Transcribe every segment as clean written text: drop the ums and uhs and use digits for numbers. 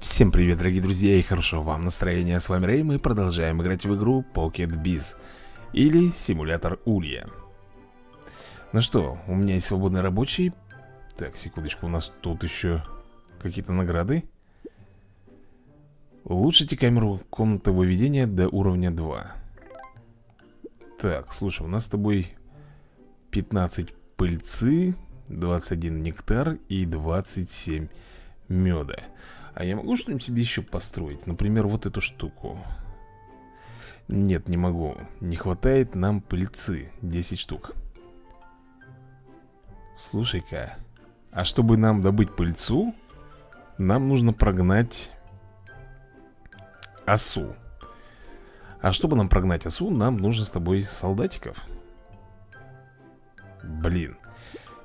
Всем привет, дорогие друзья, и хорошего вам настроения. С вами Рэй, мы продолжаем играть в игру Pocket Biz, или симулятор улья. Ну что, у меня есть свободный рабочий. Так, секундочку, у нас тут еще какие-то награды. Улучшите камеру комнатного видения до уровня 2. Так, слушай, у нас с тобой 15 пыльцы, 21 нектар и 27 меда. А я могу что-нибудь себе еще построить? Например, вот эту штуку. Нет, не могу. Не хватает нам пыльцы. 10 штук. Слушай-ка, а чтобы нам добыть пыльцу, нам нужно прогнать осу. А чтобы нам прогнать осу, нам нужно с тобой солдатиков. Блин.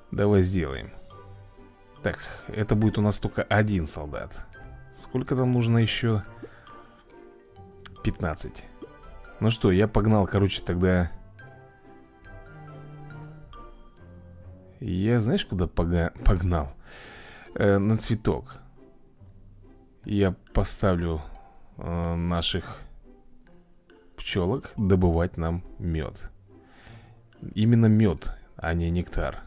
Давай сделаем. Так, это будет у нас только один солдат. Сколько там нужно еще? 15. Ну что, я погнал, короче, тогда. Я, знаешь, куда погнал? На цветок. Я поставлю наших пчелок добывать нам мед. Именно мед, а не нектар.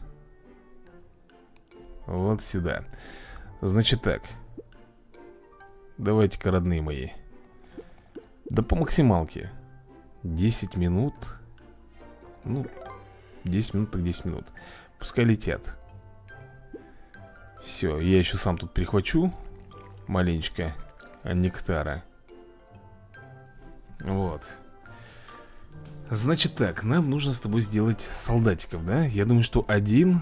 Вот сюда. Значит так. Давайте-ка, родные мои. Да по максималке. 10 минут. Ну, 10 минут так 10 минут. Пускай летят. Все, я еще сам тут прихвачу маленечко нектара. Вот. Значит так, нам нужно с тобой сделать солдатиков, да? Я думаю, что один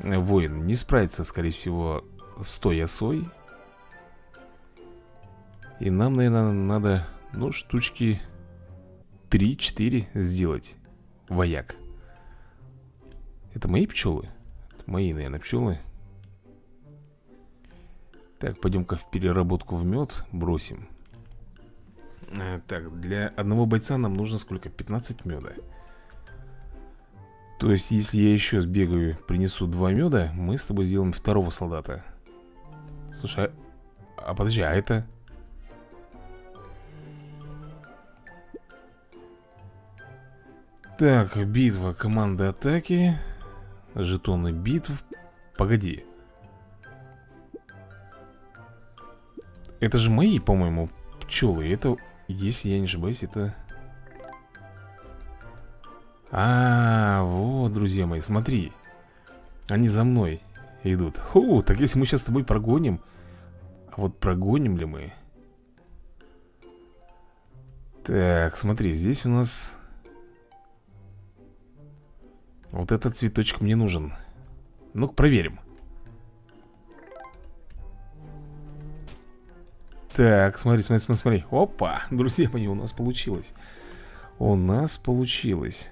воин не справится, скорее всего, с той осой. И нам, наверное, надо, ну, штучки 3-4 сделать вояк. Это мои пчелы? Это мои, наверное, пчелы. Так, пойдем-ка в переработку в мед бросим. Так, для одного бойца нам нужно сколько? 15 меда. То есть, если я еще сбегаю, принесу 2 меда, мы с тобой сделаем второго солдата. Слушай, а подожди, а это? Так, битва, команда атаки, жетоны битв. Погоди. Это же мои, по-моему, пчелы. Это, если я не ошибаюсь, это... А, вот, друзья мои, смотри. Они за мной идут. Ху, так если мы сейчас с тобой прогоним. А вот прогоним ли мы? Так, смотри, здесь у нас... Вот этот цветочек мне нужен. Ну-ка, проверим. Так, смотри, смотри, смотри, смотри. Опа, друзья мои, у нас получилось. У нас получилось.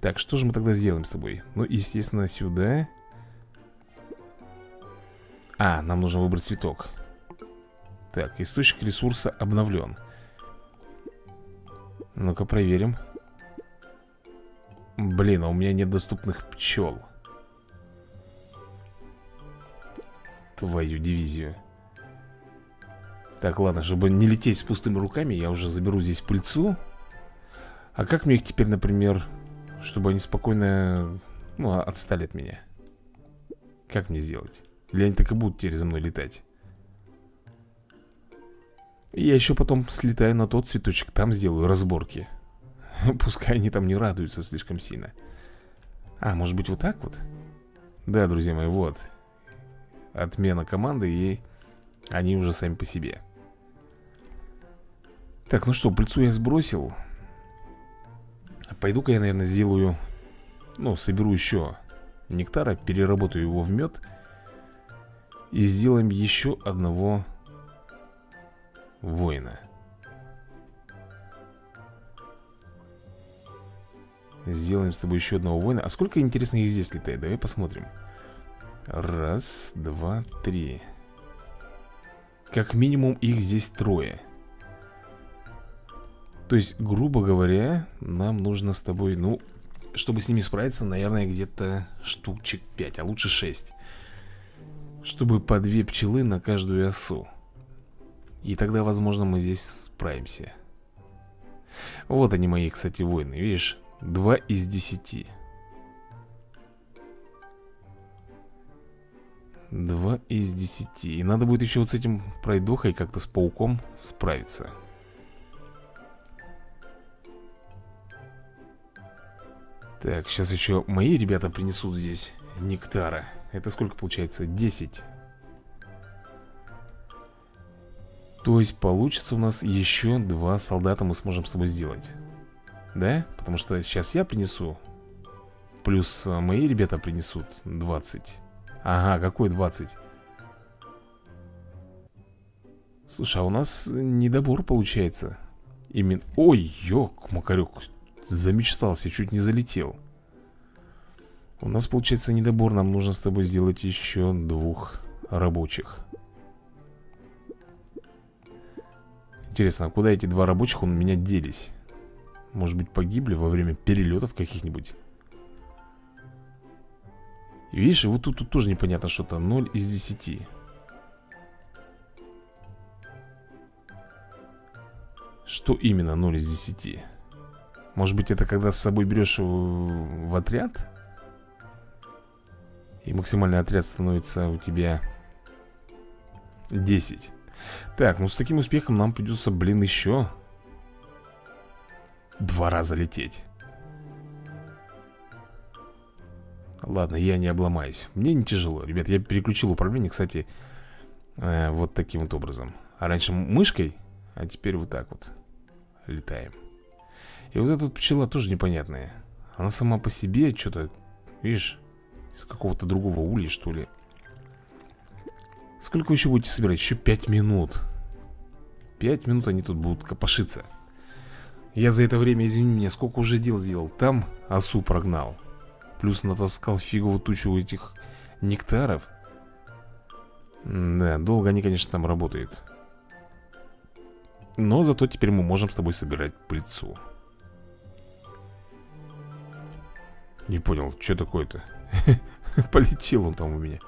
Так, что же мы тогда сделаем с тобой? Ну, естественно, сюда. А, нам нужно выбрать цветок. Так, источник ресурса обновлен. Ну-ка, проверим. Блин, а у меня нет доступных пчел. Твою дивизию. Так, ладно, чтобы не лететь с пустыми руками, я уже заберу здесь пыльцу. А как мне их теперь, например... Чтобы они спокойно, ну, отстали от меня. Как мне сделать? Или они так и будут теперь за мной летать? И я еще потом слетаю на тот цветочек. Там сделаю разборки. Пускай они там не радуются слишком сильно. А, может быть, вот так вот? Да, друзья мои, вот. Отмена команды, и они уже сами по себе. Так, ну что, пыльцу я сбросил. Пойду-ка я, наверное, сделаю. Ну, соберу еще нектара, переработаю его в мед. И сделаем еще одного воина. Сделаем с тобой еще одного воина. А сколько, интересно, их здесь летает? Давай посмотрим. Раз, два, три. Как минимум их здесь 3. То есть, грубо говоря, нам нужно с тобой, ну, чтобы с ними справиться, наверное, где-то штучек 5, а лучше 6. Чтобы по 2 пчелы на каждую осу. И тогда, возможно, мы здесь справимся. Вот они мои, кстати, воины, видишь? 2 из 10. 2 из 10. И надо будет еще вот с этим пройдохой как-то с пауком справиться. Так, сейчас еще мои ребята принесут здесь нектара. Это сколько получается? 10. То есть получится у нас еще 2 солдата мы сможем с тобой сделать. Да? Потому что сейчас я принесу. Плюс мои ребята принесут 20. Ага, какой 20? Слушай, а у нас недобор получается. Именно... Ой, ёк, макарёк. Замечтался, чуть не залетел. У нас получается недобор. Нам нужно с тобой сделать еще 2 рабочих. Интересно, а куда эти 2 рабочих у меня делись? Может быть, погибли во время перелетов каких-нибудь? Видишь, вот тут тоже непонятно что-то. 0 из 10. Что именно 0 из 10? Может быть, это когда с собой берешь в отряд? И максимальный отряд становится у тебя 10. Так, ну с таким успехом нам придется, блин, еще 2 раза лететь. Ладно, я не обломаюсь. Мне не тяжело. Ребят, я переключил управление, кстати, вот таким вот образом. А раньше мышкой, а теперь вот так вот летаем. И вот эта вот пчела тоже непонятная. Она сама по себе что-то, видишь, из какого-то другого улья, что ли. Сколько вы еще будете собирать? Еще 5 минут. 5 минут они тут будут копошиться. Я за это время, извини меня, сколько уже дел сделал. Там осу прогнал. Плюс натаскал фиговую тучу этих нектаров. Да, долго они, конечно, там работают. Но зато теперь мы можем с тобой собирать пыльцу. Не понял, что такое-то? Полетел он там у меня.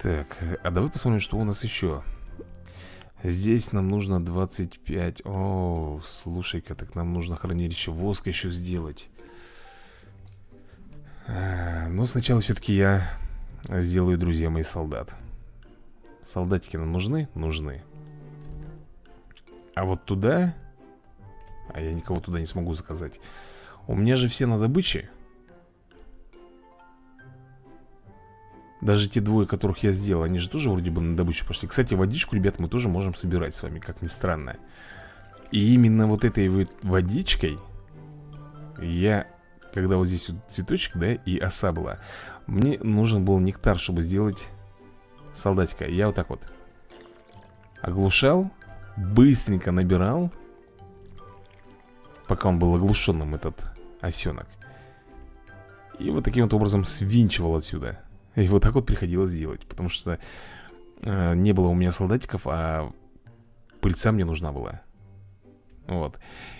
Так, а давай посмотрим, что у нас еще. Здесь нам нужно 25. О, слушай-ка, так нам нужно хранилище воска еще сделать. Но сначала все-таки я сделаю, друзья мои, солдат. Солдатики нам нужны? Нужны. А вот туда... А я никого туда не смогу заказать. У меня же все на добыче. Даже те 2, которых я сделал, они же тоже вроде бы на добычу пошли. Кстати, водичку, ребят, мы тоже можем собирать с вами, как ни странно. И именно вот этой вот водичкой я, когда вот здесь вот цветочек, да, и оса была, мне нужен был нектар, чтобы сделать солдатика. Я вот так вот оглушал, быстренько набирал, пока он был оглушенным, этот осенок. И вот таким вот образом свинчивал отсюда. И вот так вот приходилось делать, потому что не было у меня солдатиков, а пыльца мне нужна была. Вот.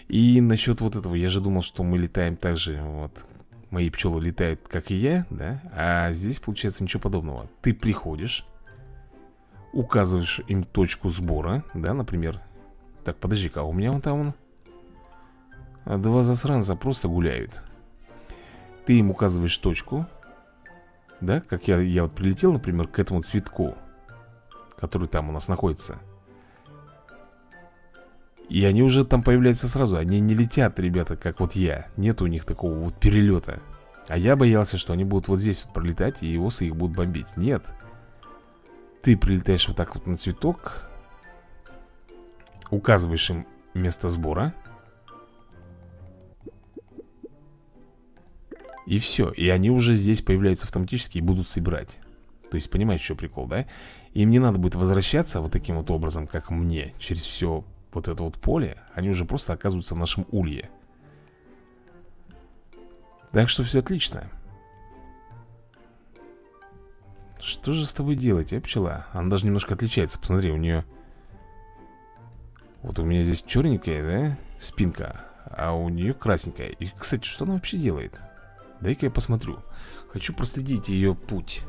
И насчет вот этого, я же думал, что мы летаем так же, вот. Мои пчелы летают, как и я, да? А здесь получается ничего подобного. Ты приходишь, указываешь им точку сбора, да, например. Так, подожди-ка, у меня вон там он. 2 засранца просто гуляют. Ты им указываешь точку. Да, как я вот прилетел, например, к этому цветку, который там у нас находится. И они уже там появляются сразу. Они не летят, ребята, как вот я. Нет у них такого вот перелета. А я боялся, что они будут вот здесь вот пролетать, и осы их будут бомбить. Нет. Ты прилетаешь вот так вот на цветок, указываешь им место сбора, и все, и они уже здесь появляются автоматически и будут собирать. То есть, понимаешь, что прикол, да? Им не надо будет возвращаться вот таким вот образом, как мне, через все вот это вот поле. Они уже просто оказываются в нашем улье. Так что все отлично. Что же с тобой делать, а, пчела? Она даже немножко отличается, посмотри, у нее... Вот у меня здесь черненькая, да, спинка, а у нее красненькая. И, кстати, что она вообще делает? Дай-ка я посмотрю. Хочу проследить ее путь.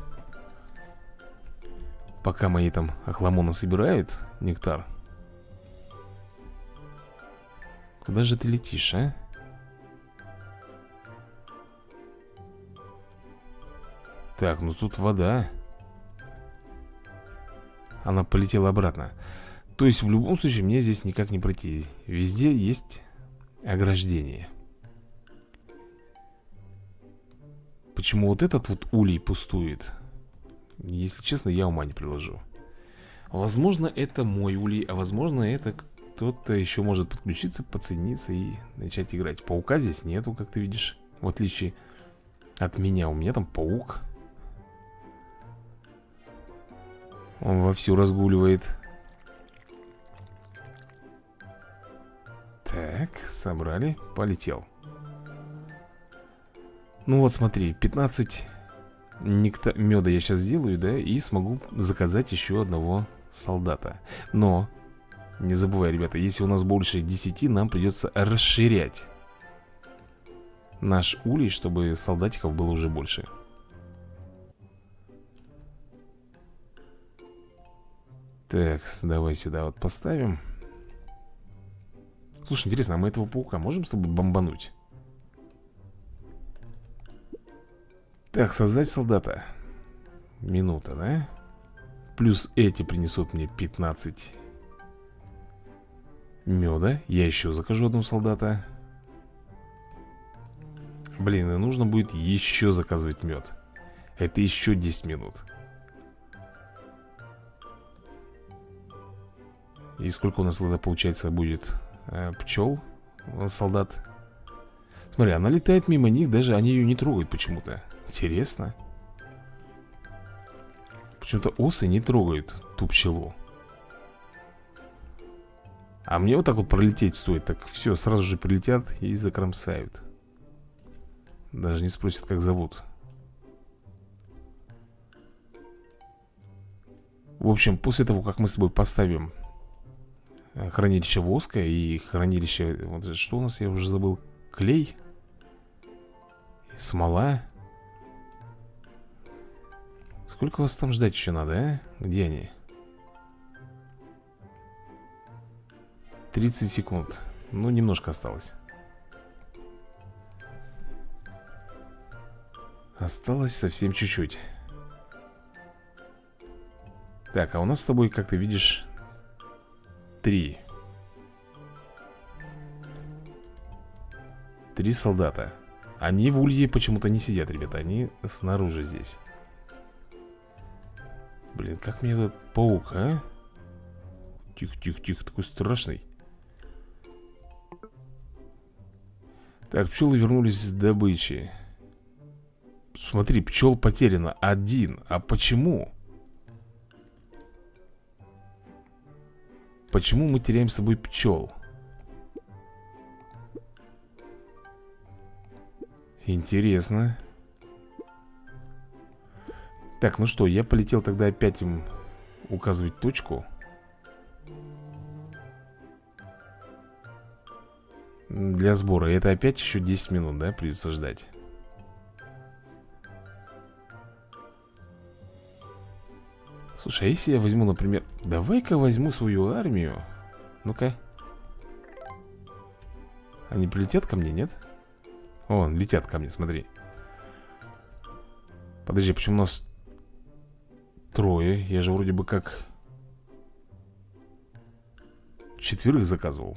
пока мои там охламоны собирают нектар. Куда же ты летишь, а? Так, ну тут вода. Она полетела обратно. То есть в любом случае мне здесь никак не пройти. Везде есть ограждение. Почему вот этот вот улей пустует? Если честно, я ума не приложу. Возможно, это мой улей, а возможно, это кто-то еще может подключиться, подсоединиться и начать играть. Паука здесь нету, как ты видишь. В отличие от меня. У меня там паук. Он вовсю разгуливает. Так, собрали. Полетел. Ну вот смотри, 15 меда я сейчас сделаю, да, и смогу заказать еще одного солдата. Но, не забывай, ребята, если у нас больше 10, нам придется расширять наш улей, чтобы солдатиков было уже больше. Так, давай сюда вот поставим. Слушай, интересно, а мы этого паука можем с тобой бомбануть? Так, создать солдата. Минута, да? Плюс эти принесут мне 15 меда. Я еще закажу одного солдата. Блин, и нужно будет еще заказывать мед. Это еще 10 минут. И сколько у нас тогда получается будет пчел, солдат? Смотри, она летает мимо них, даже они ее не трогают почему-то. Интересно. Почему-то осы не трогают ту пчелу. А мне вот так вот пролететь стоит. Так все, сразу же прилетят и закромсают. Даже не спросят, как зовут. В общем, после того, как мы с тобой поставим хранилище воска и хранилище... Вот что у нас, я уже забыл. Клей. Смола. Сколько вас там ждать еще надо, а? Где они? 30 секунд. Ну, немножко осталось. Осталось совсем чуть-чуть. Так, а у нас с тобой, как ты видишь, 3 солдата. Они в улье почему-то не сидят, ребята. Они снаружи здесь. Блин, как мне этот паук, а? Тихо-тихо-тихо, такой страшный. Так, пчелы вернулись с добычи. Смотри, пчел потеряно. 1. А почему? Почему мы теряем с собой пчел? Интересно. Так, ну что, я полетел тогда опять им указывать точку. Для сбора. Это опять еще 10 минут, да, придется ждать. Слушай, а если я возьму, например... Давай-ка возьму свою армию. Ну-ка. Они прилетят ко мне, нет? О, летят ко мне, смотри. Подожди, почему у нас... 3? Я же вроде бы как 4 заказывал.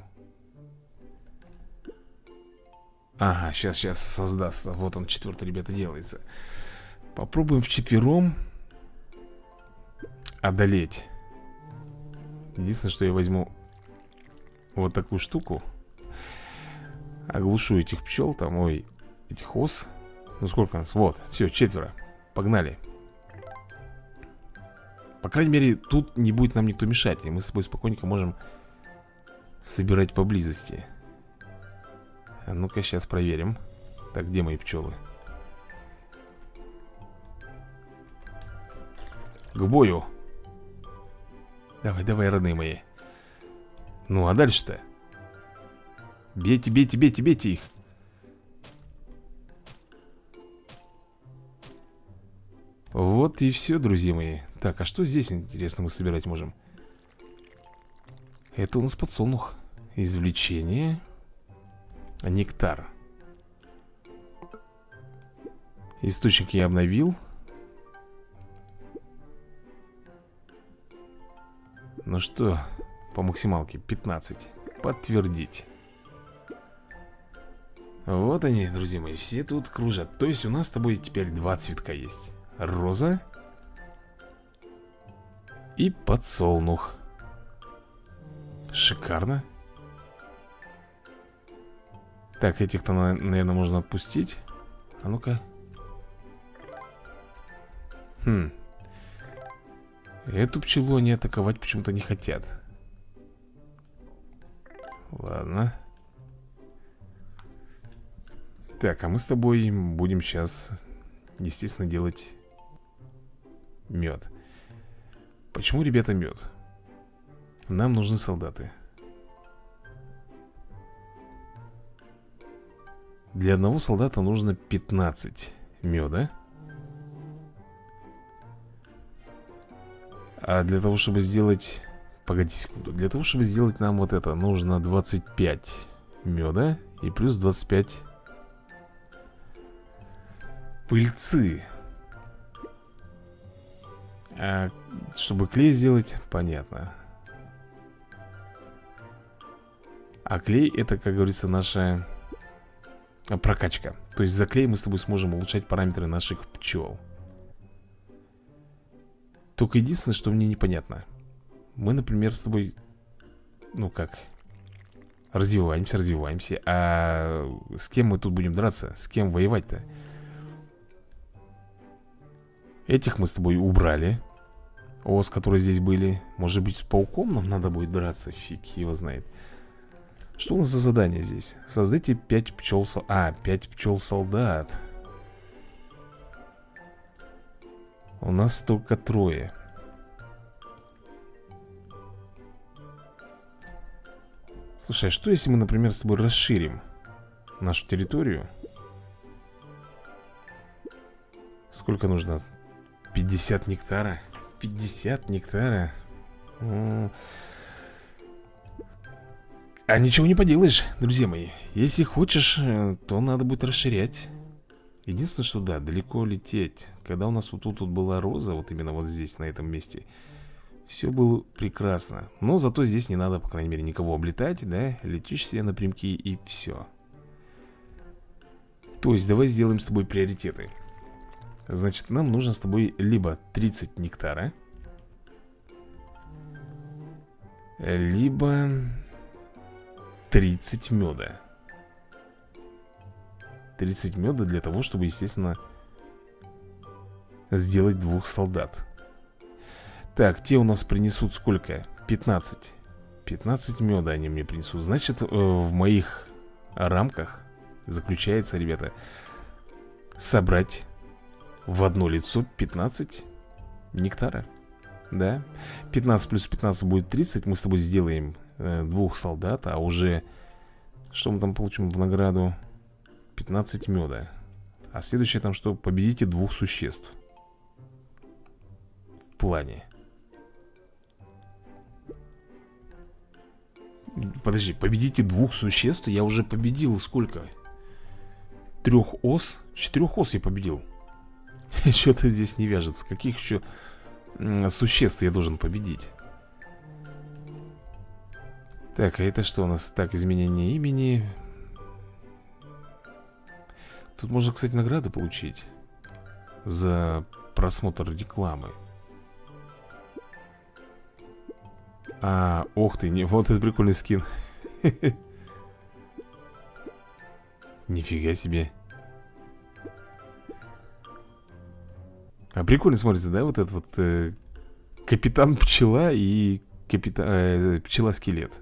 Ага, сейчас создастся. Вот он, 4-й, ребята, делается. Попробуем вчетвером одолеть. Единственное, что я возьму вот такую штуку. Оглушу этих пчел там, ой, этих ос. Ну сколько у нас? Вот, все, 4. Погнали. По крайней мере, тут не будет нам никто мешать. И мы с собой спокойненько можем собирать поблизости. А ну-ка, сейчас проверим. Так, где мои пчелы? К бою. Давай, давай, родные мои. Ну, а дальше-то? Бейте, бейте, бейте, бейте их. Вот и все, друзья мои. Так, а что здесь, интересно, мы собирать можем? Это у нас подсолнух. Извлечение. Нектар. Источник я обновил. Ну что, по максималке 15. Подтвердить. Вот они, друзья мои, все тут кружат. То есть у нас с тобой теперь два цветка есть. Роза и подсолнух. Шикарно. Так, этих-то, наверное, можно отпустить. А ну-ка. Эту пчелу они атаковать почему-то не хотят. Ладно. Так, а мы с тобой будем сейчас, естественно, делать мед. Почему, ребята, мед? Нам нужны солдаты. Для одного солдата нужно 15 меда. А для того, чтобы сделать... Погоди секунду. Для того, чтобы сделать нам вот это, нужно 25 меда и плюс 25 пыльцы. А чтобы клей сделать, понятно. А клей это, как говорится, наша... прокачка. То есть за клей мы с тобой сможем улучшать параметры наших пчел. Только единственное, что мне непонятно. Мы, например, с тобой, ну как, развиваемся. А с кем мы тут будем драться? С кем воевать-то? Этих мы с тобой убрали. Ос, которые здесь были. Может быть, с пауком нам надо будет драться? Фиг его знает. Что у нас за задание здесь? Создайте 5 пчел... 5 пчел-солдат. У нас только трое. Слушай, а что если мы, например, с тобой расширим нашу территорию? Сколько нужно? 50 нектара. 50 нектара. А ничего не поделаешь, друзья мои. Если хочешь, то надо будет расширять. Единственное, что да, далеко лететь. Когда у нас вот тут была роза, вот именно вот здесь, на этом месте, все было прекрасно. Но зато здесь не надо, по крайней мере, никого облетать, да? Летишь себе напрямки и все. То есть давай сделаем с тобой приоритеты. Значит, нам нужно с тобой либо 30 нектара, либо... 30 меда. 30 меда для того, чтобы, естественно, сделать двух солдат. Так, те у нас принесут сколько? 15. 15 меда они мне принесут. Значит, в моих рамках заключается, ребята, собрать в одно лицо 15 нектара. Да? 15 плюс 15 будет 30. Мы с тобой сделаем... двух солдат, а уже что мы там получим в награду? 15 меда. А следующее там что? Победите двух существ в плане. Подожди, победите двух существ. Я уже победил сколько? 3 ос? 4 ос я победил. Что-то здесь не вяжется. Каких еще существ я должен победить? Так, а это что у нас? Так, изменение имени. Тут можно, кстати, награду получить за просмотр рекламы. А, ох ты, вот этот прикольный скин. Нифига себе. А прикольно смотрится, да? Вот этот вот капитан пчела и пчела-скелет.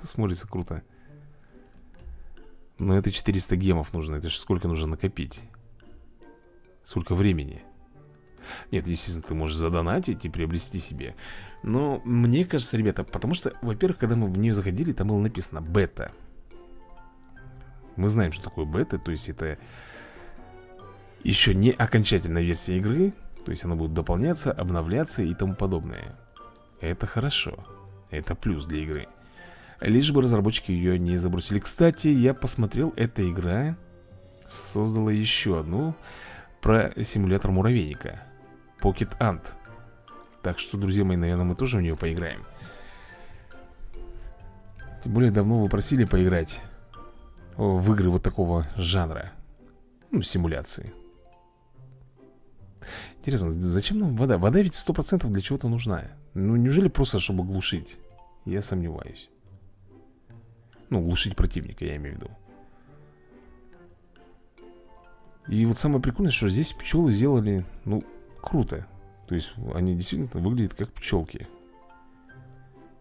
Смотрится круто. Но это 400 гемов нужно. Это же сколько нужно накопить? Сколько времени? Нет, естественно, ты можешь задонатить и приобрести себе. Но мне кажется, ребята, потому что, во-первых, когда мы в нее заходили, там было написано бета. Мы знаем, что такое бета. То есть это еще не окончательная версия игры. То есть она будет дополняться, обновляться и тому подобное. Это хорошо. Это плюс для игры. Лишь бы разработчики ее не забросили. Кстати, я посмотрел, эта игра создала еще одну про симулятор муравейника. Pocket Ant. Так что, друзья мои, наверное, мы тоже в нее поиграем. Тем более, давно вы просили поиграть в игры вот такого жанра. Ну, симуляции. Интересно, зачем нам вода? Вода ведь 100% для чего-то нужна. Ну, неужели просто, чтобы глушить? Я сомневаюсь. Ну, глушить противника, я имею в виду. И вот самое прикольное, что здесь пчелы сделали, ну, круто. То есть они действительно выглядят как пчелки.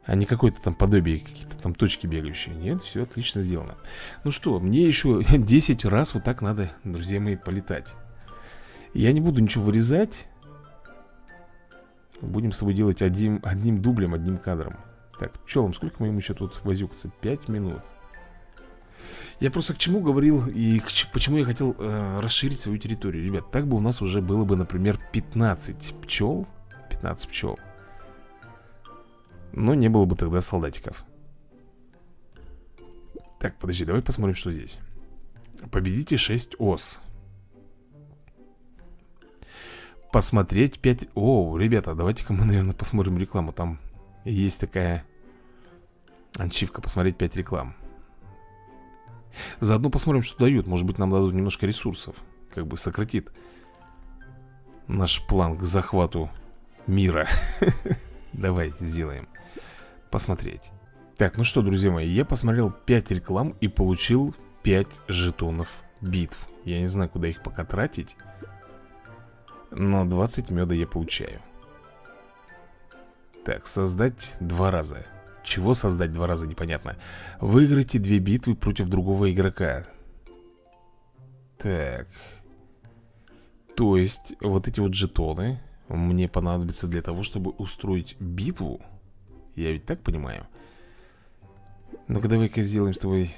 А не какое-то там подобие, какие-то там точки бегающие. Нет, все отлично сделано. Ну что, мне еще 10 раз вот так надо, друзья мои, полетать. Я не буду ничего вырезать. Будем с тобой делать одним дублем, одним кадром. Так, пчелам, сколько мы им еще тут возюкаться? 5 минут. Я просто к чему говорил и почему я хотел расширить свою территорию. Ребят, так бы у нас уже было бы, например, 15 пчел. 15 пчел. Но не было бы тогда солдатиков. Так, подожди, давай посмотрим, что здесь. Победите 6 ос. Посмотреть 5... О, ребята, давайте-ка мы, наверное, посмотрим рекламу. Там есть такая ачивка, посмотреть 5 реклам. Заодно посмотрим, что дают. Может быть, нам дадут немножко ресурсов. Как бы сократит наш план к захвату мира. Давай сделаем. Посмотреть. Так, ну что, друзья мои, я посмотрел 5 реклам и получил 5 жетонов битв. Я не знаю, куда их пока тратить, но 20 меда я получаю. Так, создать 2 раза. Чего создать 2 раза, непонятно. Выиграйте 2 битвы против другого игрока. Так. То есть, вот эти вот жетоны мне понадобятся для того, чтобы устроить битву. Я ведь так понимаю. Ну-ка, давай-ка сделаем с тобой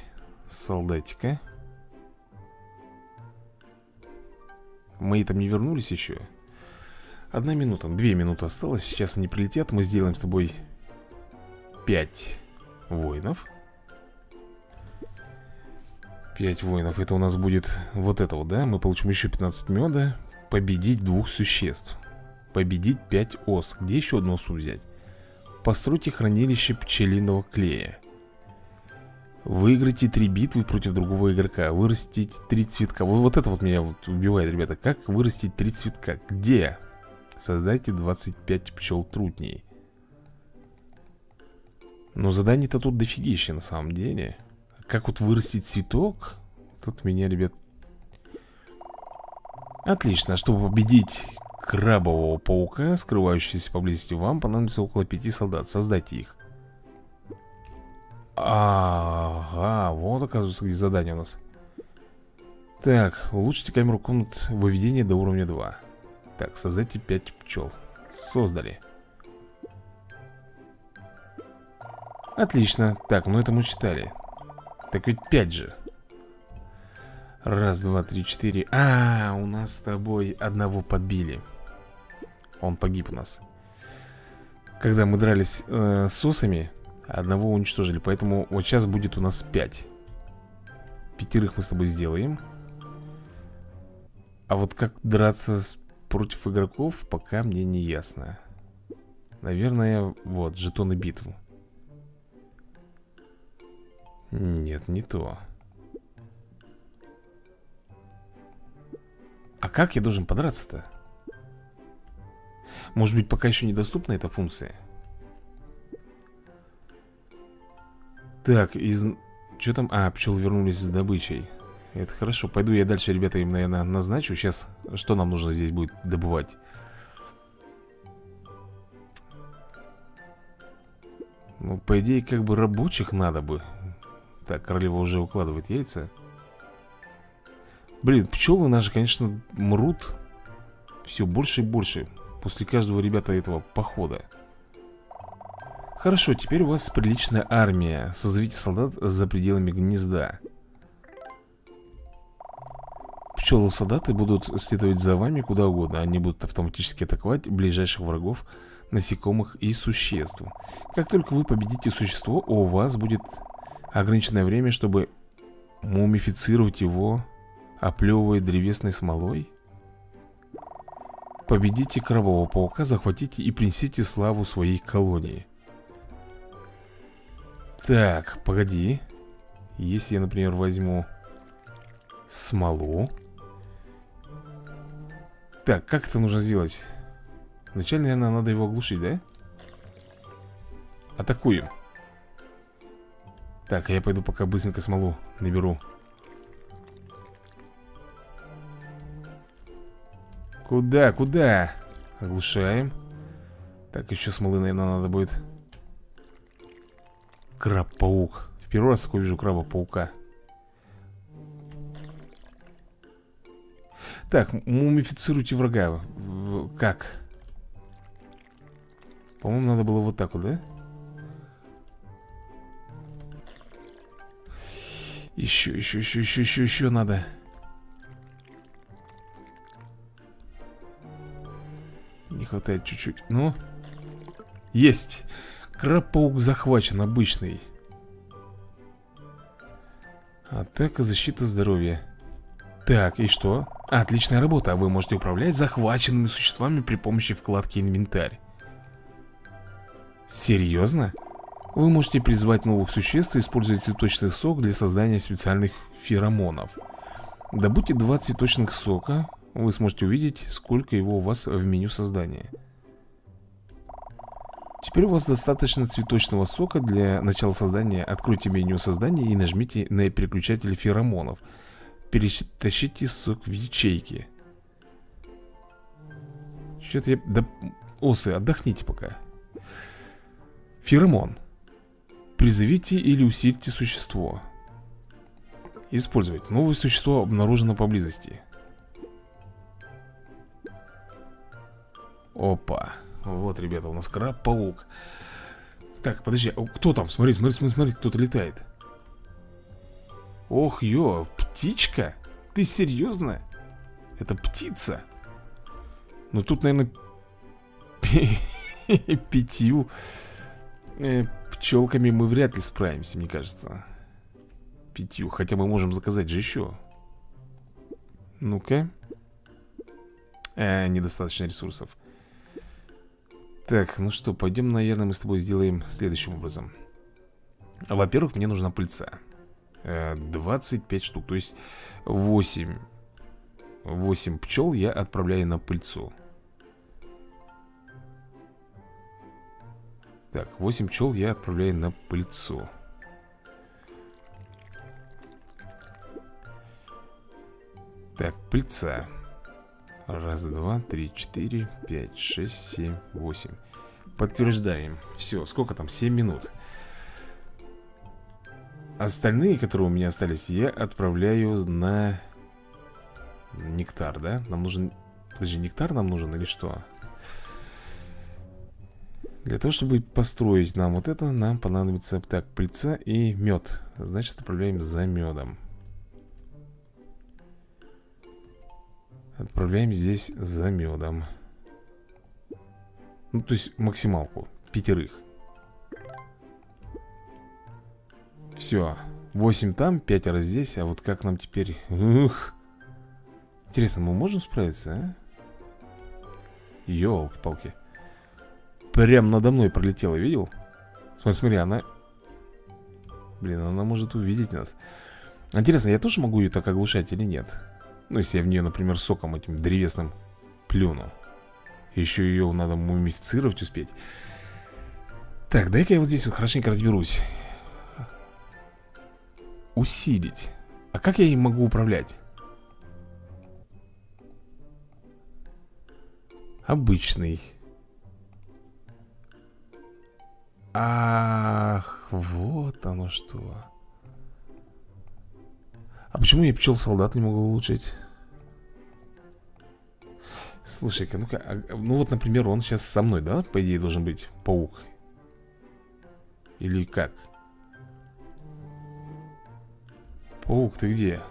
солдатика. Мои там не вернулись еще. 1 минута, 2 минуты осталось. Сейчас они прилетят, мы сделаем с тобой 5 воинов. 5 воинов, это у нас будет вот это вот, да? Мы получим еще 15 меда. Победить 2 существ. Победить 5 ос. Где еще одну осу взять? Постройте хранилище пчелиного клея. Выиграйте 3 битвы против другого игрока. Вырастить 3 цветка. Вот это вот меня вот убивает, ребята. Как вырастить 3 цветка? Где? Создайте 25 пчел-трутней. Но заданий-то тут дофигище на самом деле. Как вот вырастить цветок? Тут меня, ребят... Отлично. Чтобы победить крабового паука, скрывающегося поблизости, вам понадобится около 5 солдат. Создайте их. Ага, вот оказывается, где задание у нас. Так, улучшите камеру комнат выведения до уровня 2. Так, создайте 5 пчел. Создали. Отлично, так, ну это мы читали. Так ведь 5 же. 1, 2, 3, 4. А, у нас с тобой одного подбили. Он погиб у нас. Когда мы дрались с осами, одного уничтожили, поэтому вот сейчас будет у нас 5. 5 мы с тобой сделаем. А вот как драться против игроков, пока мне не ясно. Наверное, вот, жетоны битвы. Нет, не то. А как я должен подраться-то? Может быть, пока еще недоступна эта функция? Так, что там? А, пчелы вернулись с добычей. Это хорошо, пойду я дальше, ребята, им, наверное, назначу. Сейчас, что нам нужно здесь будет добывать? Ну, по идее, как бы рабочих надо бы. Так, королева уже укладывает яйца. Блин, пчелы наши, конечно, мрут все больше и больше после каждого, ребята, этого похода. Хорошо, теперь у вас приличная армия. Созовите солдат за пределами гнезда. пчелы солдаты будут следовать за вами куда угодно. Они будут автоматически атаковать ближайших врагов, насекомых и существ. Как только вы победите существо, у вас будет ограниченное время, чтобы мумифицировать его, оплевывая древесной смолой. Победите крабового паука, захватите и принесите славу своей колонии. Так, погоди. Если я, например, возьму смолу. Так, как это нужно сделать? Вначале, наверное, надо его оглушить, да? Атакуем. Так, а я пойду пока быстренько смолу наберу. Куда, куда? Оглушаем. Так, еще смолы, наверное, надо будет. Краб-паук. В первый раз такой вижу краба-паука. Так, мумифицируйте врага. Как? По-моему, надо было вот так вот, да? Еще надо. Не хватает чуть-чуть. Ну, есть. Краб-паук захвачен, обычный. Атака, защита, здоровья. Так, и что? Отличная работа. Вы можете управлять захваченными существами при помощи вкладки «Инвентарь». Серьезно? Вы можете призвать новых существ и использовать цветочный сок для создания специальных феромонов. Добудьте 2 цветочных сока. Вы сможете увидеть, сколько его у вас в меню создания. Теперь у вас достаточно цветочного сока для начала создания. Откройте меню создания и нажмите на переключатель феромонов. Перетащите сок в ячейки. Что-то я... Да... Осы, отдохните пока. Феромон. Призовите или усильте существо. Использовать. Новое существо обнаружено поблизости. Опа. Вот, ребята, у нас краб-паук. Так, подожди, кто там? Смотри, смотри, смотри, смотри, кто-то летает. Ох, ё, птичка? Ты серьезно? Это птица? Ну, тут, наверное, 5 пчелками мы вряд ли справимся, мне кажется. 5. Хотя мы можем заказать же еще. Ну-ка. Недостаточно ресурсов. Так, ну что, пойдем, наверное, мы с тобой сделаем следующим образом. Во-первых, мне нужна пыльца. 25 штук, то есть 8 пчел я отправляю на пыльцу. Так, 8 пчел я отправляю на пыльцу. Так, пыльца. 1, 2, 3, 4, 5, 6, 7, 8. Подтверждаем. Все, сколько там? 7 минут. Остальные, которые у меня остались, я отправляю на нектар, да? Нам нужен... Подожди, нектар нам нужен или что? Для того, чтобы построить нам вот это, нам понадобится, так, пыльца и мед. Значит, отправляем за медом. Отправляем здесь за медом. Ну, то есть максималку. 5. Все. 8 там, 5 здесь. А вот как нам теперь... Ух. Интересно, мы можем справиться, а? Ёлки-палки. Прям надо мной пролетела, видел? Смотри, смотри, она... Блин, она может увидеть нас. Интересно, я тоже могу ее так оглушать или нет? Ну, если я в нее, например, соком этим древесным плюну. Еще ее надо мумифицировать успеть. Так, дай-ка я вот здесь вот хорошенько разберусь. Усилить. А как я им могу управлять? Обычный. Ах, вот оно что. А почему я пчел-солдат не могу улучшить? Слушай-ка, ну-ка. Ну вот, например, он сейчас со мной, да? По идее должен быть паук. Или как? Паук, ты где?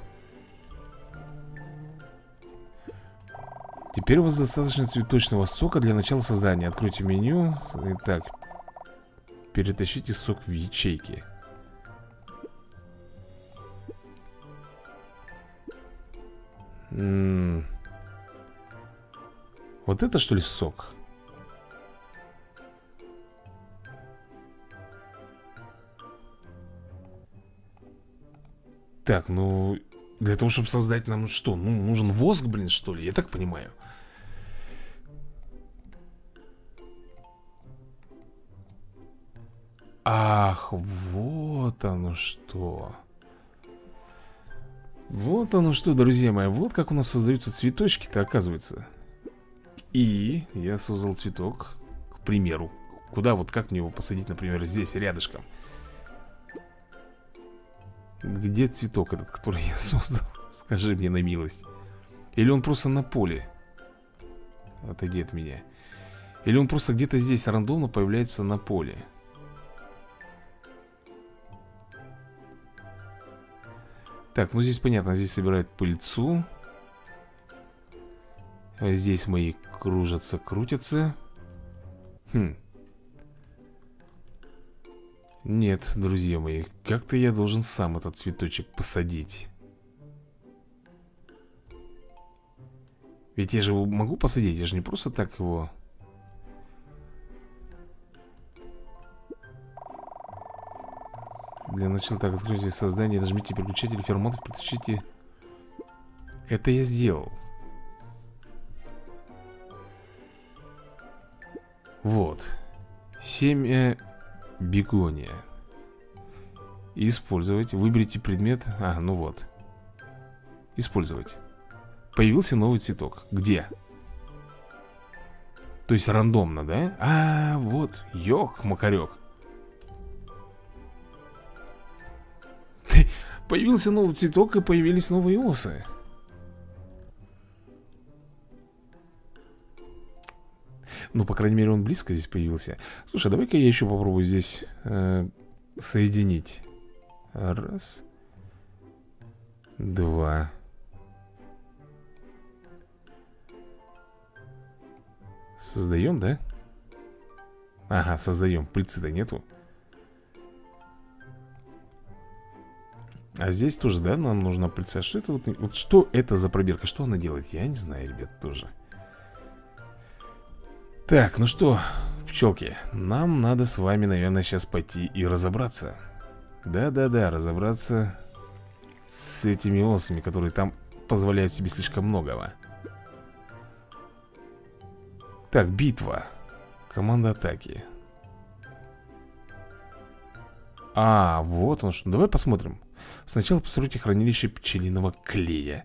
Теперь у вас достаточно цветочного сока для начала создания. Откройте меню. Итак, перетащите сок в ячейки. Вот это что ли сок? Так, ну... Для того, чтобы создать нам что? Ну, нужен воск, блин, что ли? Я так понимаю. Ах, вот оно что. Вот оно что, друзья мои. Вот как у нас создаются цветочки-то, оказывается. И я создал цветок, к примеру. Куда, вот как мне его посадить, например, здесь, рядышком? Где цветок этот, который я создал? Скажи мне на милость. Или он просто на поле? Отойди от меня. Или он просто где-то здесь рандомно появляется на поле? Так, ну здесь понятно. Здесь собирают пыльцу. Здесь мои кружатся, крутятся. Нет, друзья мои, как-то я должен сам этот цветочек посадить. Ведь я же его могу посадить, я же не просто так его... Для начала так, откройте создание, нажмите переключатель ферментов, подключите. Это я сделал. Вот. Семя... бегония. Использовать. Выберите предмет. А, ну вот. Использовать. Появился новый цветок. Где? То есть рандомно, да? А, вот. Ёк-макарёк. Появился новый цветок и появились новые осы. Ну, по крайней мере, он близко здесь появился. Слушай, давай-ка я еще попробую здесь соединить. Раз. Два. Создаем, да? Ага, создаем. Пыльцы-то нету. А здесь тоже, да, нам нужна пыльца. Что это, вот что это за пробирка? Что она делает? Я не знаю, ребят, тоже. Так, ну что, пчелки, нам надо с вами, наверное, сейчас пойти и разобраться. Да-да-да, разобраться с этими осами, которые там позволяют себе слишком многого. Так, битва. Команда атаки. А, вот он что. Давай посмотрим. Сначала постройте хранилище пчелиного клея.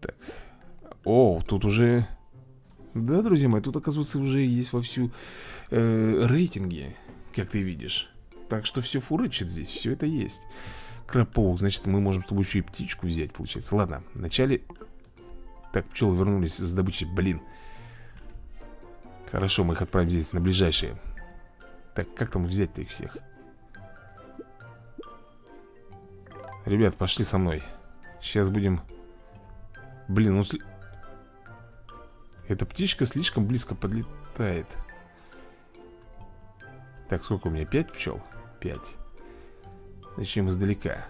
Так. О, тут уже... Да, друзья мои, тут, оказывается, уже есть вовсю рейтинги, как ты видишь. Так что все фурычит здесь, все это есть. Крапов, значит, мы можем с тобой еще и птичку взять, получается. Ладно, вначале... Так, пчелы вернулись с добычей, блин. Хорошо, мы их отправим здесь, на ближайшие. Так, как там взять-то их всех? Ребят, пошли со мной. Сейчас будем... Блин, ну... Эта птичка слишком близко подлетает. Так, сколько у меня? 5 пчел? 5. Начнем издалека.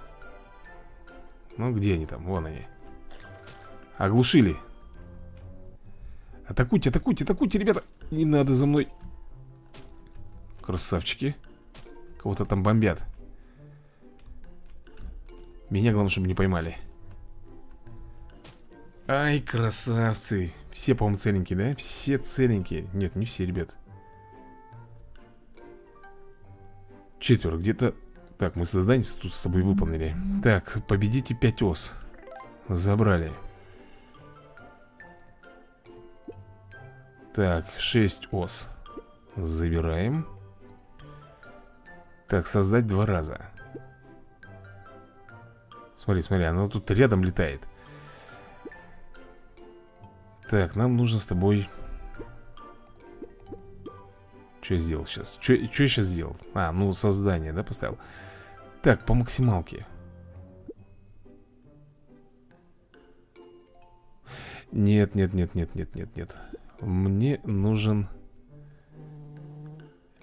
Ну, где они там? Вон они. Оглушили. Атакуйте, атакуйте, атакуйте, ребята. Не надо за мной. Красавчики. Кого-то там бомбят. Меня главное, чтобы не поймали. Ай, красавцы. Все, по-моему, целенькие, да? Все целенькие. Нет, не все, ребят. 4, где-то... Так, мы создание тут с тобой выполнили. Так, победите 5 ос. Забрали. Так, 6 ос. Забираем. Так, создать 2 раза. Смотри, смотри, она тут рядом летает. Так, нам нужно с тобой... Что я сделал сейчас? Что я сейчас сделал? А, ну создание, да, поставил? Так, по максималке. Нет, нет, нет, нет, нет, нет, нет. Мне нужен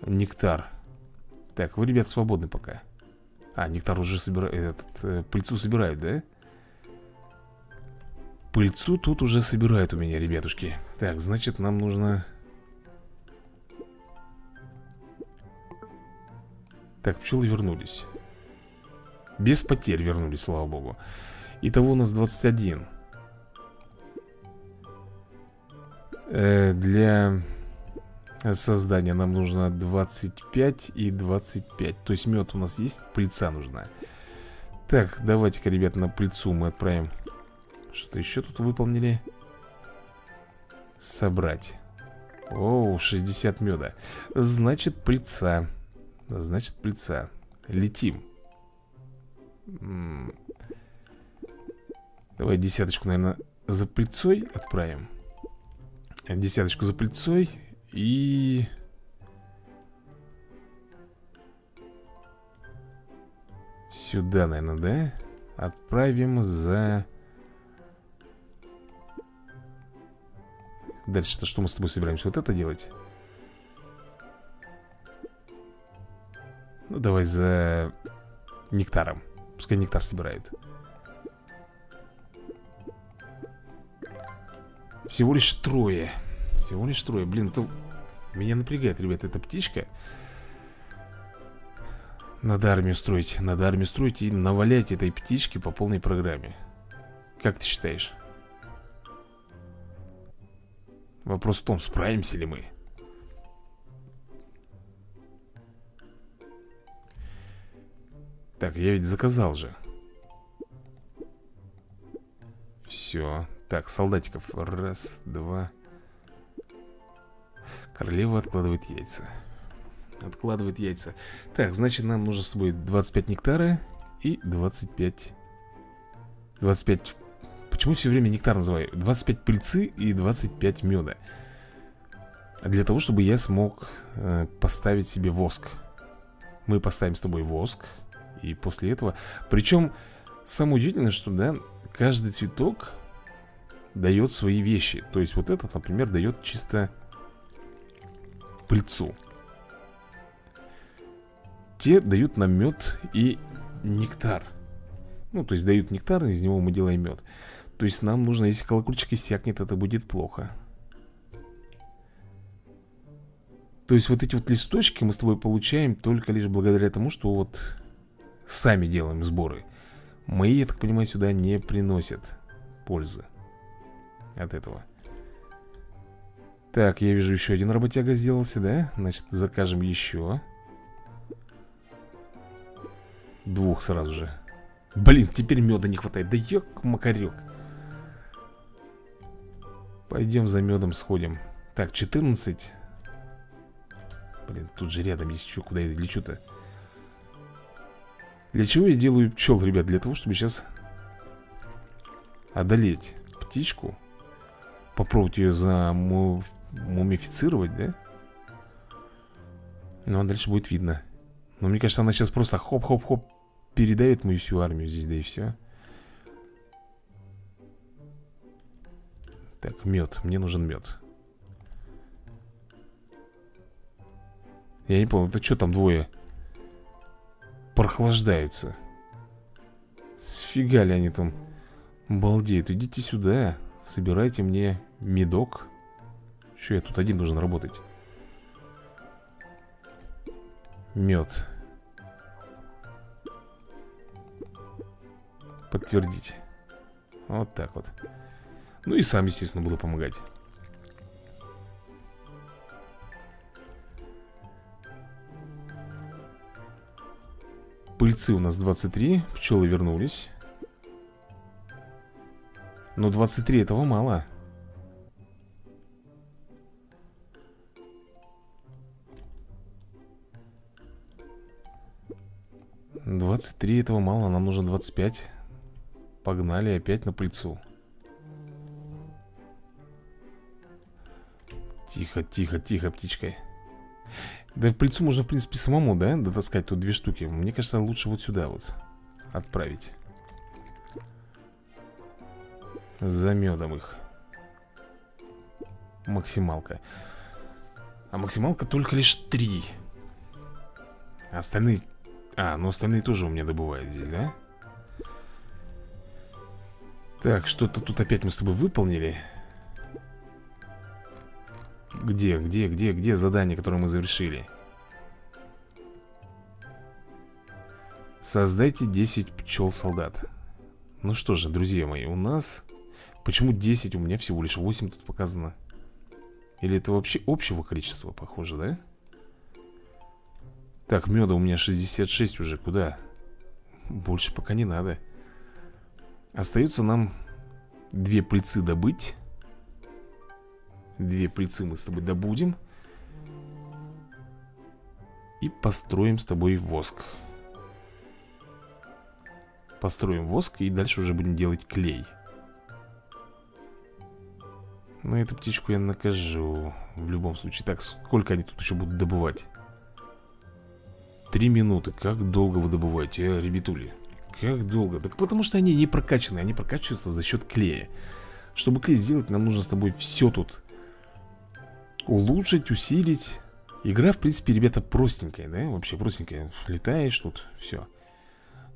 нектар. Так, вы, ребят, свободны пока. А, нектар уже собирает. Пыльцу собирают, да? Пыльцу тут уже собирают у меня, ребятушки. Так, значит, нам нужно... Так, пчелы вернулись. Без потерь вернулись, слава богу. Итого у нас 21. Для создания нам нужно 25 и 25. То есть мед у нас есть, пыльца нужна. Так, давайте-ка, ребят, на пыльцу мы отправим. Что-то еще тут выполнили. Собрать. Оу, 60 меда. Значит, пыльца. Значит, пыльца. Летим. Давай десяточку, наверное, за пыльцой отправим. Десяточку за пыльцой. И... сюда, наверное, да? Отправим за... Дальше-то что мы с тобой собираемся? Вот это делать? Ну, давай за нектаром. Пускай нектар собирают. Всего лишь трое. Всего лишь трое. Блин, это... меня напрягает, ребят, эта птичка. Надо армию строить. Надо армию строить и навалять этой птичке по полной программе. Как ты считаешь? Вопрос в том, справимся ли мы. Так, я ведь заказал же. Все. Так, солдатиков. Раз, два. Королева откладывает яйца. Откладывает яйца. Так, значит, нам нужно с тобой 25 нектара и 25. Почему все время нектар называю? 25 пыльцы и 25 меда. Для того, чтобы я смог поставить себе воск. Мы поставим с тобой воск. И после этого... Причем, самое удивительное, что, да, каждый цветок дает свои вещи. То есть вот этот, например, дает чисто пыльцу. Те дают нам мед и нектар. Ну, то есть дают нектар, из него мы делаем мед. То есть нам нужно, если колокольчик иссякнет, это будет плохо. То есть вот эти вот листочки мы с тобой получаем только лишь благодаря тому, что вот... сами делаем сборы. Мои, я так понимаю, сюда не приносят пользы от этого. Так, я вижу, еще один работяга сделался, да? Значит, закажем еще. Двух сразу же. Блин, теперь меда не хватает. Да ёк-макарёк. Пойдем за медом сходим. Так, 14. Блин, тут же рядом есть что, куда я лечу-то? Для чего я делаю пчел, ребят? Для того, чтобы сейчас одолеть птичку. Попробовать ее замумифицировать, да? Ну, а дальше будет видно. Но мне кажется, она сейчас просто хоп-хоп-хоп передавит мою всю армию здесь, да и все. Так, мед. Мне нужен мед. Я не понял, это что там двое? Прохлаждаются. Сфига ли они там балдеют. Идите сюда. Собирайте мне медок. Че, я тут один должен работать. Мед. Подтвердить. Вот так вот. Ну и сам, естественно, буду помогать. Пыльцы у нас 23, пчелы вернулись. Но 23 этого мало. Нам нужно 25. Погнали опять на пыльцу. Тихо, тихо, тихо, птичка. Да в пыльцу можно, в принципе, самому, да, дотаскать тут две штуки. Мне кажется, лучше вот сюда вот отправить. За медом их. максималка. А максималка только лишь 3. Остальные... А, ну остальные тоже у меня добывают здесь, да? Так, что-то тут опять мы с тобой выполнили. Где задание, которое мы завершили? Создайте 10 пчел-солдат. Ну что же, друзья мои, у нас... Почему 10? У меня всего лишь 8 тут показано. Или это вообще общего количества, похоже, да? Так, меда у меня 66 уже, куда? Больше пока не надо. Остается нам 2 пыльцы добыть. 2 пыльцы мы с тобой добудем. И построим с тобой воск. Построим воск и дальше уже будем делать клей. Но эту птичку я накажу в любом случае. Так, сколько они тут еще будут добывать? 3 минуты. Как долго вы добываете, а, ребятули? Как долго? Так потому что они не прокачаны. Они прокачиваются за счет клея. Чтобы клей сделать, нам нужно с тобой все тут улучшить, усилить. Игра, в принципе, ребята, простенькая, да? Вообще простенькая. Летаешь тут, все.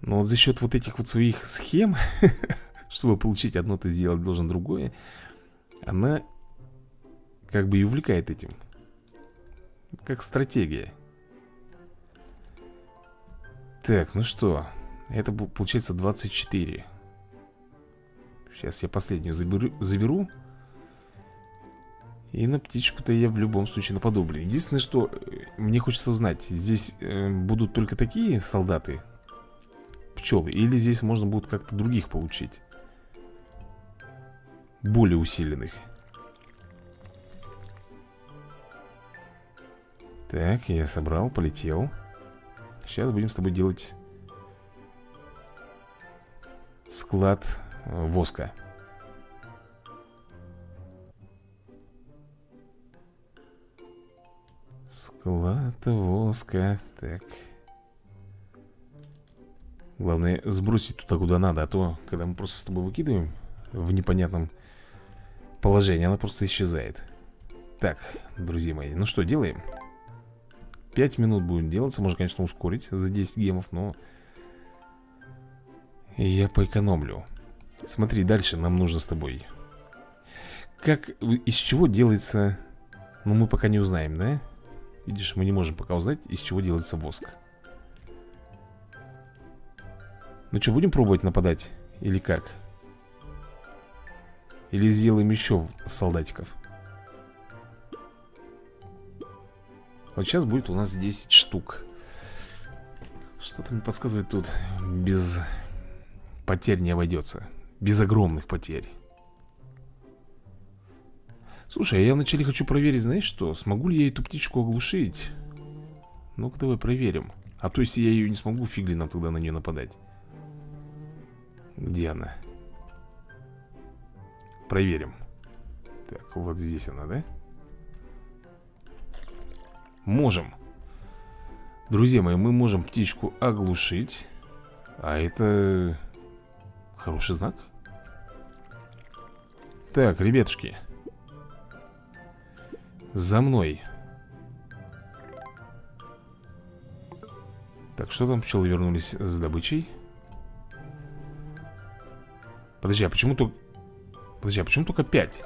Но вот за счет вот этих вот своих схем, чтобы получить одно, ты сделать должен другое. Она как бы и увлекает этим. Как стратегия. Так, ну что. Это получается 24. Сейчас я последнюю заберу. И на птичку-то я в любом случае нападу. Блин, единственное, что мне хочется узнать. Здесь будут только такие солдаты? Пчелы? Или здесь можно будет как-то других получить? Более усиленных. Так, я собрал, полетел. Сейчас будем с тобой делать склад воска. Склад воска. Так. Главное сбросить туда, куда надо. А то, когда мы просто с тобой выкидываем в непонятном положении, она просто исчезает. Так, друзья мои, ну что, делаем? 5 минут будем делаться. Можно, конечно, ускорить за 10 гемов, но я поэкономлю. Смотри, дальше нам нужно с тобой. Как, из чего делается... Ну, мы пока не узнаем, да? Видишь, мы не можем пока узнать, из чего делается воск. Ну что, будем пробовать нападать? Или как? Или сделаем еще солдатиков? Вот сейчас будет у нас 10 штук. Что-то мне подсказывает, тут без потерь не обойдется. Без огромных потерь. Слушай, я вначале хочу проверить, знаешь что? Смогу ли я эту птичку оглушить? Ну-ка давай проверим. А то если я ее не смогу, фиг ли нам тогда на нее нападать. Где она? Проверим. Так, вот здесь она, да? Можем. Друзья мои, мы можем птичку оглушить. А это хороший знак. Так, ребятушки, за мной. Так, что там? Пчелы вернулись с добычей. Подожди, а почему только... Подожди, а почему только 5?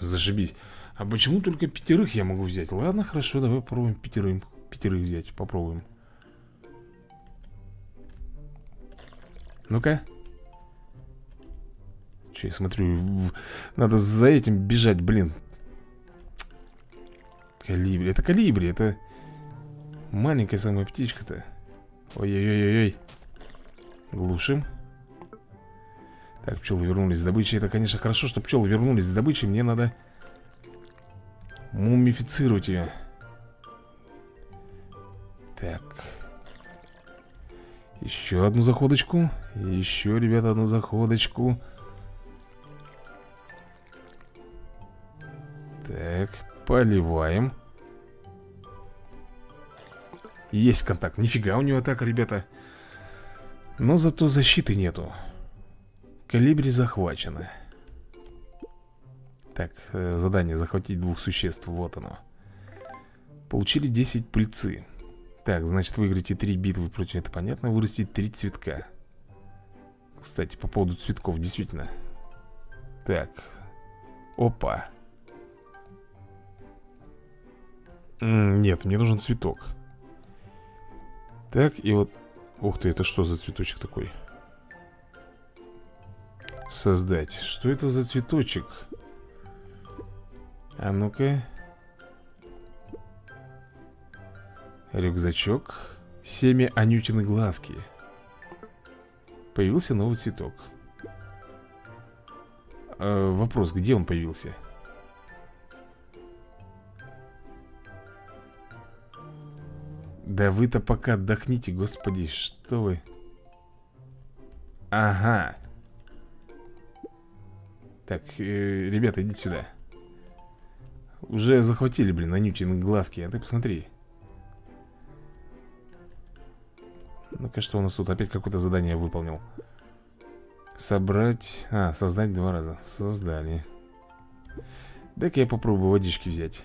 Зашибись. А почему только 5 я могу взять? Ладно, хорошо, давай попробуем 5 взять. Попробуем. Ну-ка. Че, я смотрю, надо за этим бежать, блин. Колибри. Это колибри, это маленькая самая птичка-то. Ой-ой-ой-ой. Глушим. Так, пчелы вернулись с добычей. Это, конечно, хорошо, что пчелы вернулись с добычей. Мне надо мумифицировать ее. Так. Еще одну заходочку. Еще, ребята, одну заходочку. Так, поливаем. Есть контакт. Нифига у него атака, ребята. Но зато защиты нету. Колибри захвачено. Так, задание захватить двух существ. Вот оно. Получили 10 пыльцы. Так, значит, выиграйте 3 битвы против. Это понятно, вырастить 3 цветка. Кстати, по поводу цветков, действительно. Так. Опа. Нет, мне нужен цветок. Так, и вот... Ух ты, это что за цветочек такой? Создать. Что это за цветочек? А ну-ка. Рюкзачок. Семя Анютины глазки. Появился новый цветок. Вопрос, где он появился? Да вы-то пока отдохните, господи, что вы. Ага. Так, ребята, идите сюда. Уже захватили, блин, Анютины глазки. А ты посмотри. Ну-ка, что у нас тут? Опять какое-то задание выполнил. Собрать... А, создать 2 раза. Создали. Дай-ка я попробую водички взять.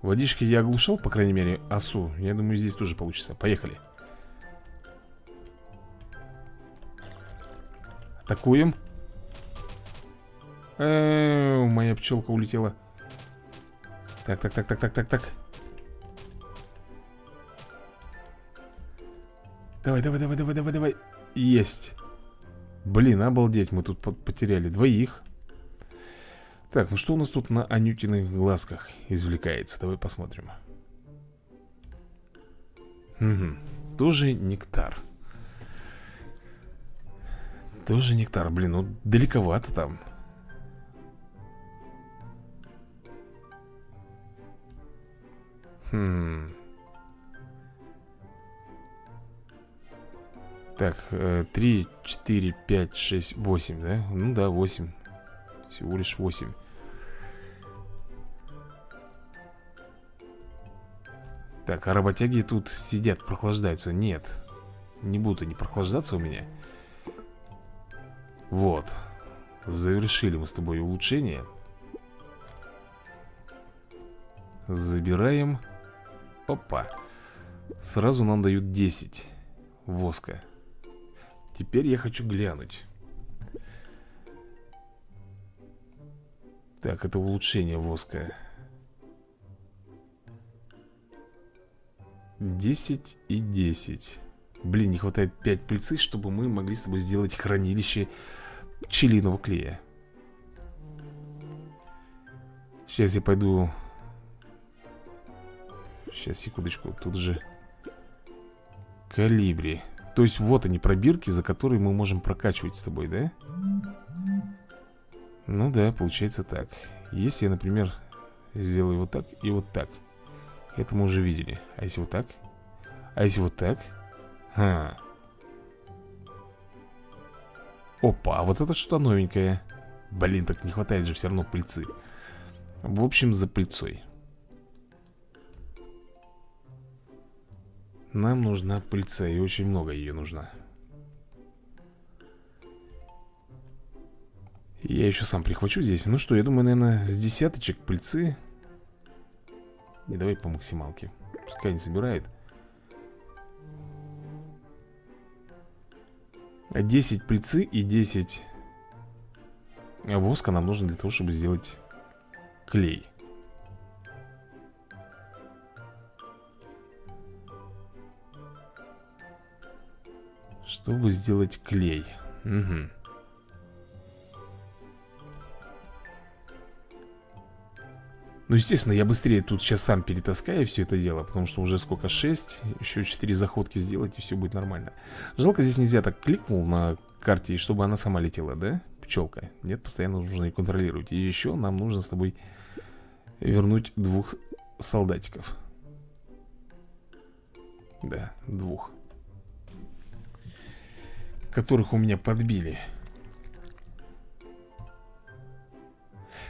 Водички я оглушал, по крайней мере, осу. Я думаю, здесь тоже получится. Поехали. Атакуем. Моя пчелка улетела. Так, так, так, так, так, так, так. Давай, давай, давай, давай, давай, давай. Есть. Блин, обалдеть, мы тут потеряли двоих. Так, ну что у нас тут на Анютиных глазках извлекается? Давай посмотрим. Угу. Тоже нектар. Тоже нектар, блин, ну далековато там. Так, 3, 4, 5, 6, 8, да? Ну да, 8. Всего лишь 8. Так, а работяги тут сидят, прохлаждаются. Нет, не будут они прохлаждаться у меня. Вот. Завершили мы с тобой улучшение. Забираем. Опа. Сразу нам дают 10 воска. Теперь я хочу глянуть. Так, это улучшение воска. 10 и 10. Блин, не хватает 5 пыльцы, чтобы мы могли с тобой сделать хранилище пчелиного клея. Сейчас я пойду... Сейчас, секундочку, тут же колибри. То есть вот они пробирки, за которые мы можем прокачивать с тобой, да? Ну да, получается так. Если я, например, сделаю вот так и вот так. Это мы уже видели. А если вот так? А если вот так? Ха. Опа, а вот это что-то новенькое. Блин, так не хватает же все равно пыльцы. В общем, за пыльцой. Нам нужна пыльца, и очень много ее нужно. Я еще сам прихвачу здесь. Ну что, я думаю, наверное, с десяточек пыльцы. И давай по максималке. Пускай не собирает. 10 пыльцы и 10 воска нам нужно для того, чтобы сделать клей. Чтобы сделать клей. Угу. Ну, естественно, я быстрее тут сейчас сам перетаскаю все это дело, потому что уже сколько, 6, еще 4 заходки сделать, и все будет нормально. Жалко, здесь нельзя так кликнул на карте, и чтобы она сама летела, да? Пчелка. Нет, постоянно нужно ее контролировать. И еще нам нужно с тобой вернуть 2 солдатиков. Да, 2. Которых у меня подбили.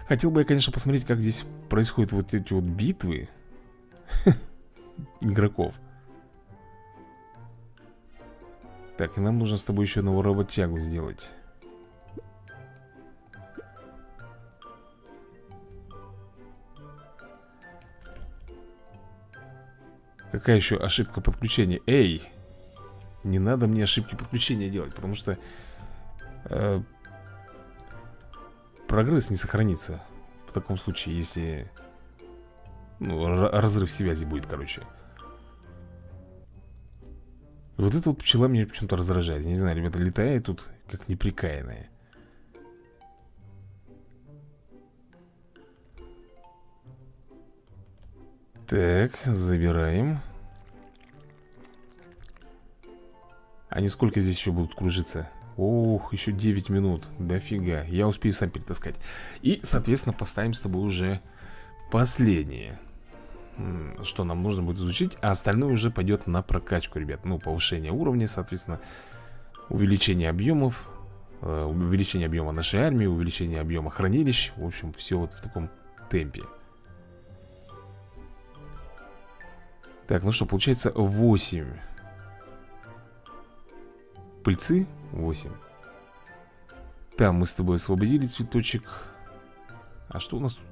Хотел бы я, конечно, посмотреть, как здесь происходят вот эти вот битвы игроков. Так, и нам нужно с тобой еще одного работягу сделать. Какая еще ошибка подключения? Эй! Не надо мне ошибки подключения делать, потому что прогресс не сохранится. В таком случае, если... Ну, разрыв связи будет, короче. Вот эта вот пчела меня почему-то раздражает. Не знаю, ребята, летает тут как неприкаянная. Так, забираем. Они сколько здесь еще будут кружиться? Ох, еще 9 минут. Дофига. Я успею сам перетаскать. И, соответственно, поставим с тобой уже последнее, что нам нужно будет изучить. А остальное уже пойдет на прокачку, ребят. Ну, повышение уровня, соответственно, увеличение объемов, увеличение объема нашей армии, увеличение объема хранилищ. В общем, все вот в таком темпе. Так, ну что, получается 8 пыльцы, 8. Там мы с тобой освободили цветочек. А что у нас тут?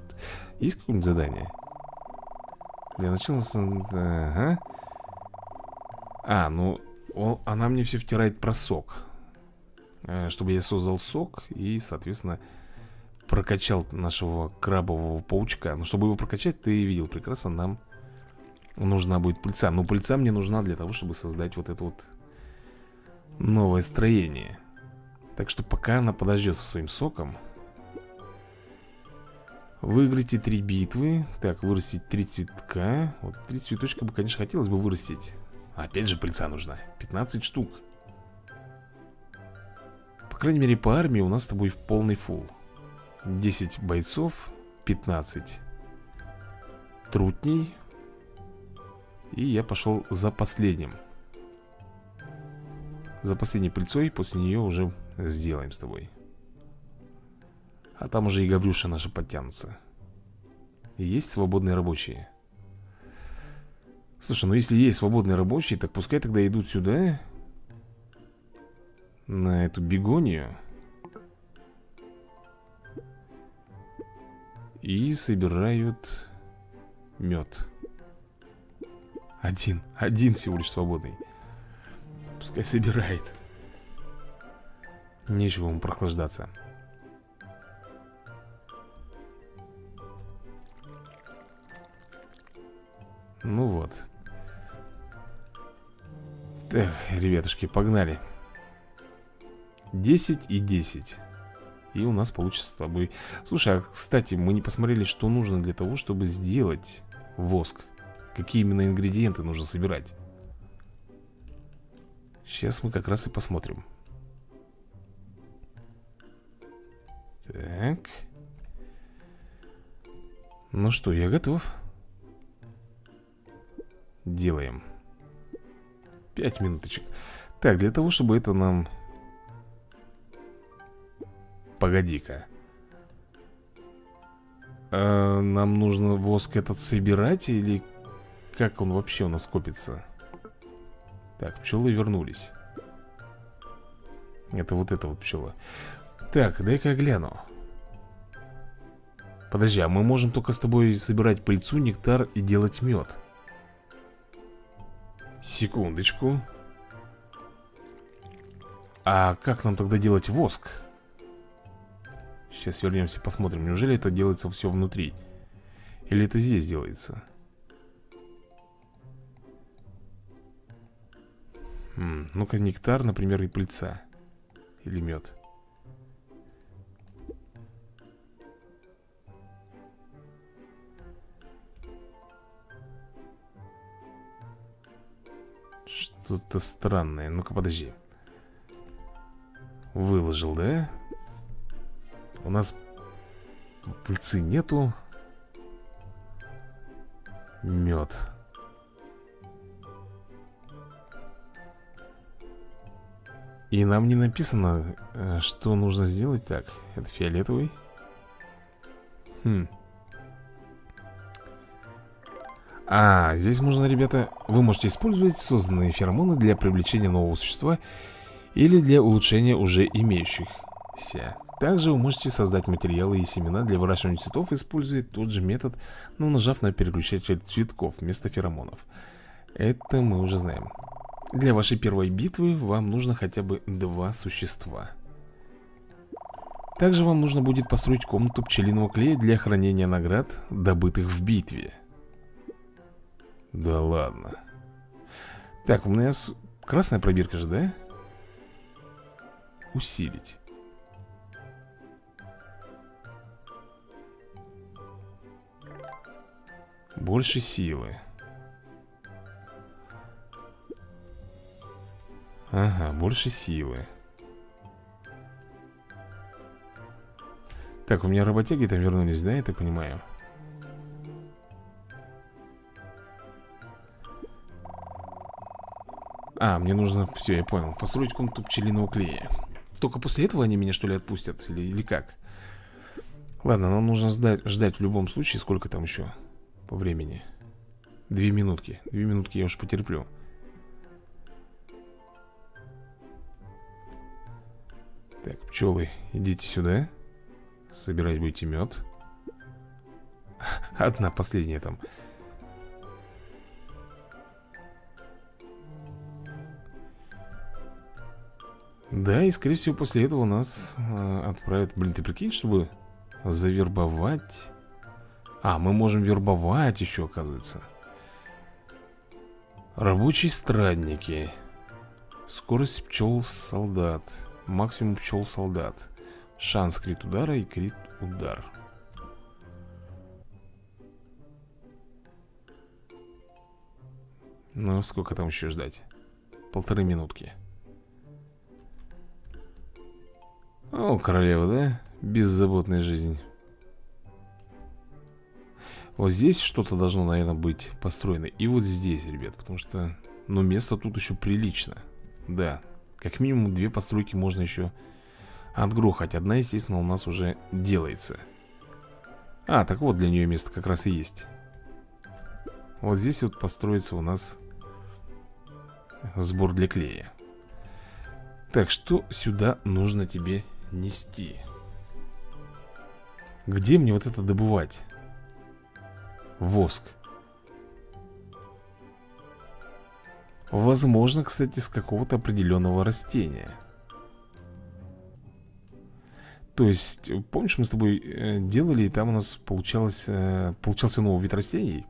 Есть какое-нибудь задание? Для начала... Ага. А, ну, она мне все втирает про сок. Чтобы я создал сок и, соответственно, прокачал нашего крабового паучка. Но чтобы его прокачать, ты видел прекрасно, нам... Нужна будет пыльца. Но пыльца мне нужна для того, чтобы создать вот это вот новое строение. Так что пока она подождет со своим соком. Выиграйте 3 битвы. Так, вырастить 3 цветка. Вот 3 цветочка бы, конечно, хотелось бы вырастить. Опять же пыльца нужна. 15 штук. По крайней мере, по армии у нас с тобой в полный фулл. 10 бойцов, 15 трутней. И я пошел за последним. За последней пыльцой. После нее уже сделаем с тобой. А там уже и гаврюши наши подтянутся. И есть свободные рабочие. Слушай, ну если есть свободные рабочие, так пускай тогда идут сюда, на эту бегонию, и собирают мед. Один всего лишь свободный. Пускай собирает. Нечего ему прохлаждаться. Ну вот. Так, ребятушки, погнали. 10 и 10. И у нас получится с тобой... Слушай, а кстати, мы не посмотрели, что нужно для того, чтобы сделать воск. Какие именно ингредиенты нужно собирать? Сейчас мы как раз и посмотрим. Так. Ну что, я готов. Делаем. 5 минуточек. Так, для того, чтобы это нам... Погоди-ка. А нам нужно воск этот собирать или... Как он вообще у нас копится? Так, пчелы вернулись. Это вот пчела. Так, дай-ка я гляну. Подожди, а мы можем только с тобой собирать пыльцу, нектар и делать мед. Секундочку. А как нам тогда делать воск? Сейчас вернемся, посмотрим. Неужели это делается все внутри? Или это здесь делается? Ну-ка, нектар, например, и пыльца. Или мед. Что-то странное. Ну-ка, подожди. Выложил, да? У нас пыльцы нету. Мед. И нам не написано, что нужно сделать. Так, это фиолетовый. А, здесь можно, ребята, вы можете использовать созданные феромоны для привлечения нового существа или для улучшения уже имеющихся. Также вы можете создать материалы и семена для выращивания цветов, используя тот же метод, но нажав на переключатель цветков вместо феромонов. Это мы уже знаем. Для вашей первой битвы вам нужно хотя бы 2 существа. Также вам нужно будет построить комнату пчелиного клея для хранения наград, добытых в битве. Да ладно. Так, у нас красная пробирка же, да? Усилить. Больше силы. Ага, больше силы. Так, у меня работяги там вернулись, да, я так понимаю? А, мне нужно, все, я понял, построить комнату пчелиного клея. Только после этого они меня, что ли, отпустят? Или как? Ладно, нам нужно ждать в любом случае. Сколько там еще по времени? 2 минутки. 2 минутки я уж потерплю. Так, пчелы, идите сюда. Собирать будете мед. Одна последняя там. Да, и скорее всего после этого нас отправят. Блин, ты прикинь, чтобы завербовать. А, мы можем вербовать еще, оказывается. Рабочие странники. Скорость пчел-солдат. Максимум пчел-солдат. Шанс крит удара и крит удар. Ну, сколько там еще ждать? 1,5 минутки. О, королева, да? Беззаботная жизнь. Вот здесь что-то должно, наверное, быть построено. И вот здесь, ребят, потому что... Ну, место тут еще прилично. Да, как минимум 2 постройки можно еще отгрохать. Одна, естественно, у нас уже делается. А, так вот, для нее место как раз и есть. Вот здесь вот построится у нас сбор для клея. Так, что сюда нужно тебе нести? Где мне вот это добывать? Воск. Возможно, кстати, с какого-то определенного растения. То есть, помнишь, мы с тобой делали, и там у нас получался новый вид растений?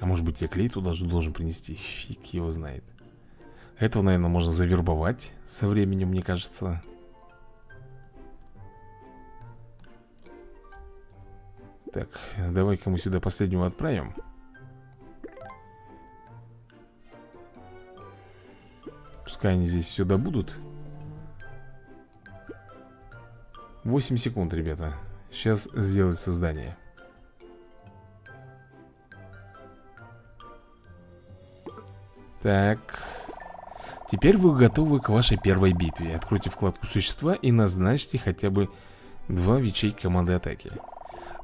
А может быть, я клей туда же должен принести? Фиг его знает. Этого, наверное, можно завербовать со временем, мне кажется. Так, давай-ка мы сюда последнего отправим. Пускай они здесь все добудут. 8 секунд, ребята. Сейчас сделать создание. Так... Теперь вы готовы к вашей первой битве. Откройте вкладку «Существа» и назначьте хотя бы 2 в ячейки команды атаки.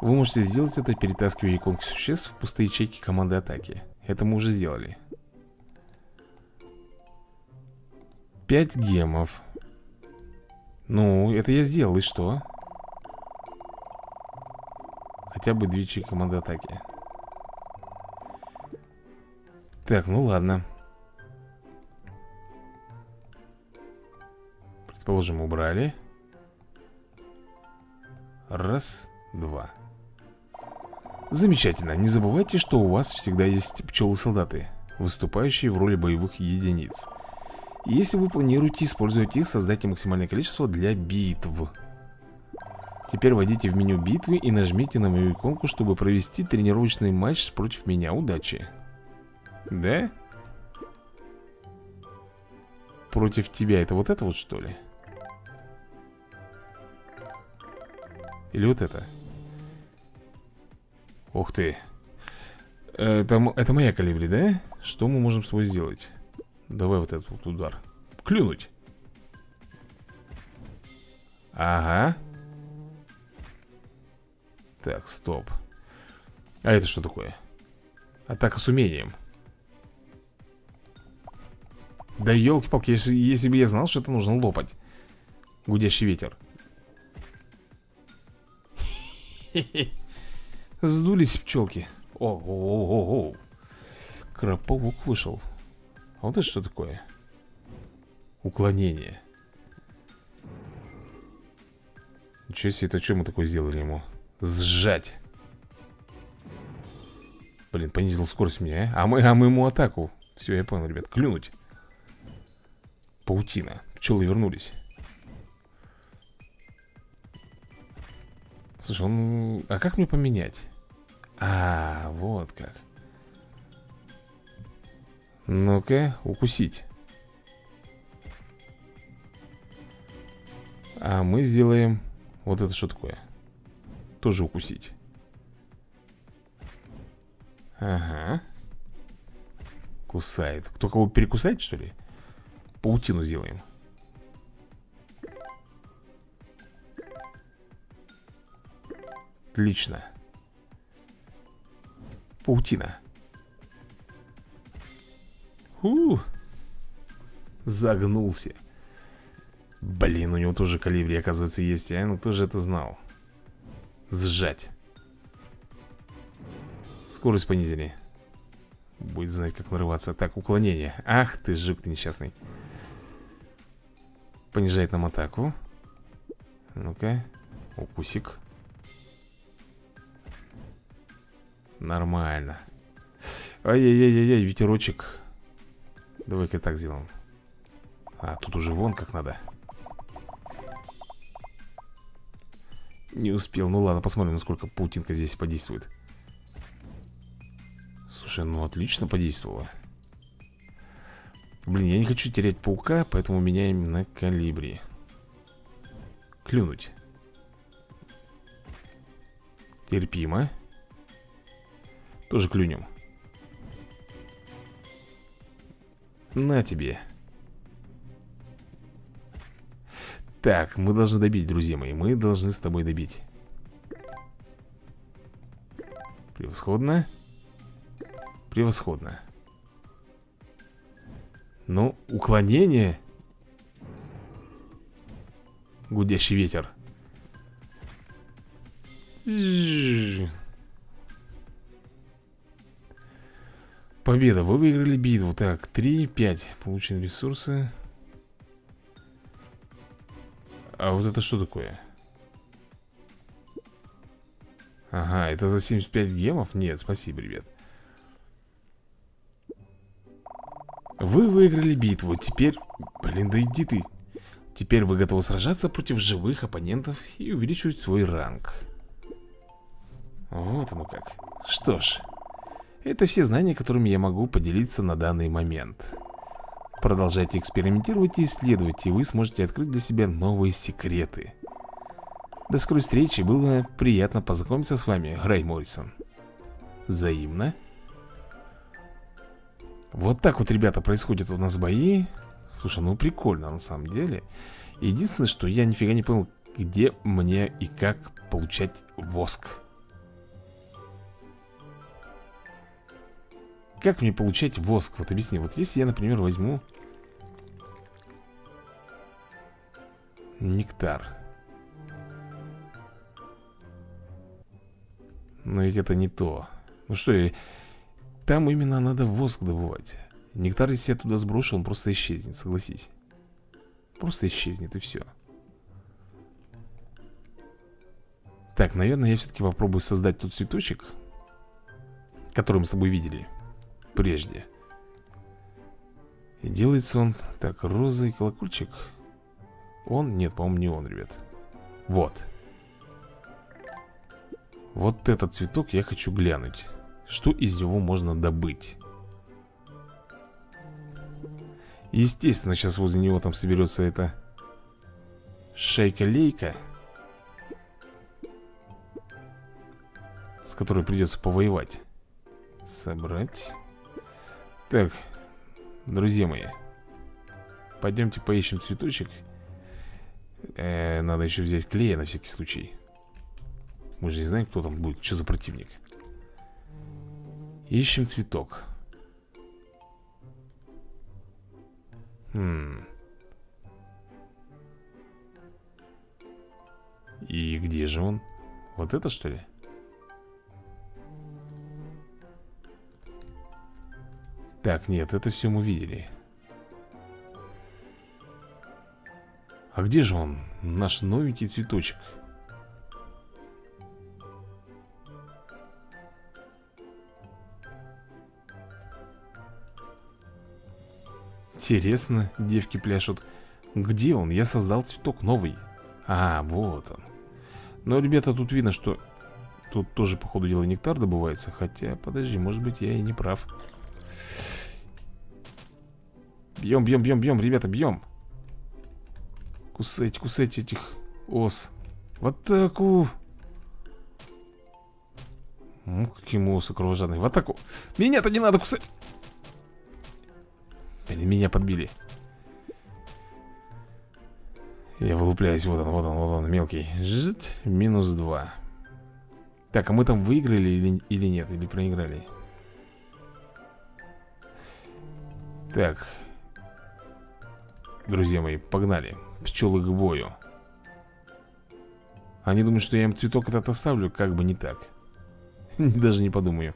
Вы можете сделать это, перетаскивая иконки существ в пустые ячейки команды атаки. Это мы уже сделали. 5 гемов. Ну, это я сделал, и что? Хотя бы 2 ячейки команды атаки. Так, ну ладно. Предположим, убрали. Раз, два. Замечательно. Не забывайте, что у вас всегда есть пчелы-солдаты, выступающие в роли боевых единиц. Если вы планируете использовать их, создайте максимальное количество для битв. Теперь войдите в меню битвы и нажмите на мою иконку, чтобы провести тренировочный матч против меня. Удачи. Да? Против тебя. Это вот что ли? Или вот это? Ух ты. Это моя колибри, да? Что мы можем с тобой сделать? Давай вот этот вот удар. Клюнуть. Ага. Так, стоп. А это что такое? Атака с умением. Да елки-палки, если бы я знал, что это нужно лопать. Гудящий ветер. Сдулись пчелки. О-о-о-о-о. Кроповук вышел. А вот это что такое? Уклонение. Ничего себе, это что мы такое сделали ему? Сжать. Блин, понизил скорость меня, а? А мы ему атаку. Все, я понял, ребят, клюнуть. Паутина. Пчелы вернулись. Слушай, он... А как мне поменять? А, вот как. Ну-ка, укусить. А мы сделаем... Вот это что такое? Тоже укусить. Ага. Кусает. Кто кого перекусает, что ли? Паутину сделаем. Отлично. Паутина. Ух. Загнулся. Блин, у него тоже калибри, оказывается, есть. А ну кто же это знал? Сжать. Скорость понизили. Будет знать, как нарываться. Так, уклонение. Ах ты, жук ты несчастный. Понижает нам атаку. Ну-ка. Укусик. Нормально. Ай-яй-яй-яй, ветерочек. Давай-ка так сделаем. А, тут уже вон как надо. Не успел. Ну ладно, посмотрим, насколько паутинка здесь подействует. Слушай, ну отлично подействовало. Блин, я не хочу терять паука, поэтому меняем на калибри. Клюнуть. Терпимо. Тоже клюнем. На тебе. Так, мы должны добить, друзья мои. Мы должны с тобой добить. Превосходно. Превосходно. Ну, уклонение. Гудящий ветер. Победа, вы выиграли битву. Так, 3-5, получены ресурсы. А вот это что такое? Ага, это за 75 гемов? Нет, спасибо, ребят. Вы выиграли битву, теперь... Блин, да иди ты. Теперь вы готовы сражаться против живых оппонентов и увеличивать свой ранг. Вот оно как. Что ж, это все знания, которыми я могу поделиться на данный момент. Продолжайте экспериментировать и исследовать, и вы сможете открыть для себя новые секреты. До скорой встречи, было приятно познакомиться с вами, Рэй Моррисон. Взаимно. Вот так вот, ребята, происходят у нас бои. Слушай, ну прикольно на самом деле. Единственное, что я нифига не понял, где мне и как получать воск. Как мне получать воск? Вот объясни. Вот если я, например, возьму нектар. Но ведь это не то. Ну что, там именно надо воск добывать. Нектар, если я туда сброшу, он просто исчезнет, согласись. Просто исчезнет и все. Так, наверное, я все-таки попробую создать тот цветочек, который мы с тобой видели прежде. И делается он... Так, роза и колокольчик. Он? Нет, по-моему, не он, ребят. Вот. Вот этот цветок я хочу глянуть. Что из него можно добыть? Естественно, сейчас возле него там соберется эта шайка-лейка, с которой придется повоевать. Собрать. Так, друзья мои, пойдемте поищем цветочек. Надо еще взять клея на всякий случай. Мы же не знаем, кто там будет, что за противник. Ищем цветок. И где же он? Вот это, что ли? Так, нет, это все мы видели. А где же он? Наш новенький цветочек. Интересно, девки пляшут. Где он? Я создал цветок новый. А, вот он. Но, ребята, тут видно, что тут тоже, по ходу дела, нектар добывается. Хотя, подожди, может быть, я и не прав. Бьем, бьем, бьем, бьем, ребята, бьем. Кусайте, кусайте этих ос. В атаку. Ну, какие мы осы кровожадные. В атаку. Меня-то не надо кусать. Блин, меня подбили. Я вылупляюсь, вот он, вот он, вот он, мелкий. Жить, -2. Так, а мы там выиграли или нет? Или проиграли? Так. Друзья мои, погнали. Пчелы к бою. Они думают, что я им цветок этот оставлю. Как бы не так. Даже не подумаю.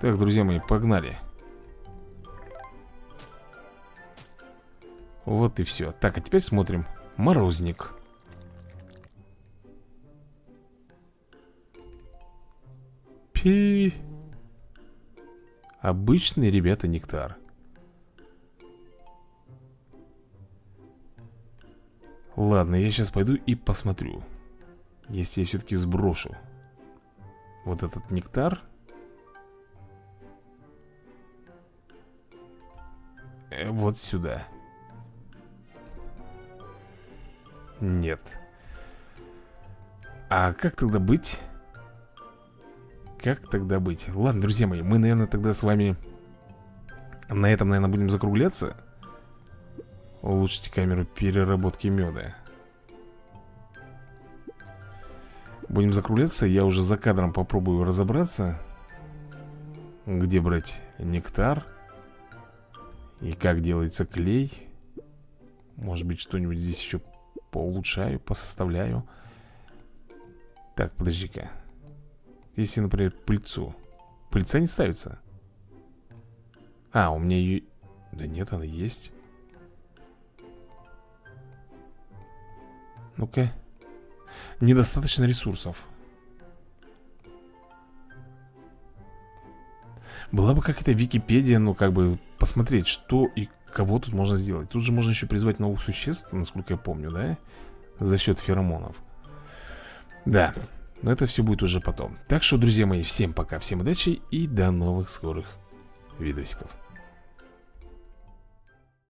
Так, друзья мои, погнали. Вот и все. Так, а теперь смотрим. Морозник. Пи. Обычный, ребята, нектар. Ладно, я сейчас пойду и посмотрю. Если я все-таки сброшу вот этот нектар. Вот сюда. Нет. А как тогда быть? Как тогда быть? Ладно, друзья мои, мы, наверное, тогда с вами на этом, наверное, будем закругляться. Улучшите камеру переработки меда. Будем закругляться. Я уже за кадром попробую разобраться, где брать нектар и как делается клей. Может быть, что-нибудь здесь еще поулучшаю, посоставляю. Так, подожди-ка. Если, например, пыльцу. Пыльца не ставится? А, у меня ее... Да нет, она есть. Ну-ка. Недостаточно ресурсов. Была бы какая-то Википедия, ну, как бы посмотреть, что и кого тут можно сделать. Тут же можно еще призвать новых существ, насколько я помню, да? За счет феромонов. Да, но это все будет уже потом. Так что, друзья мои, всем пока, всем удачи и до новых скорых видосиков.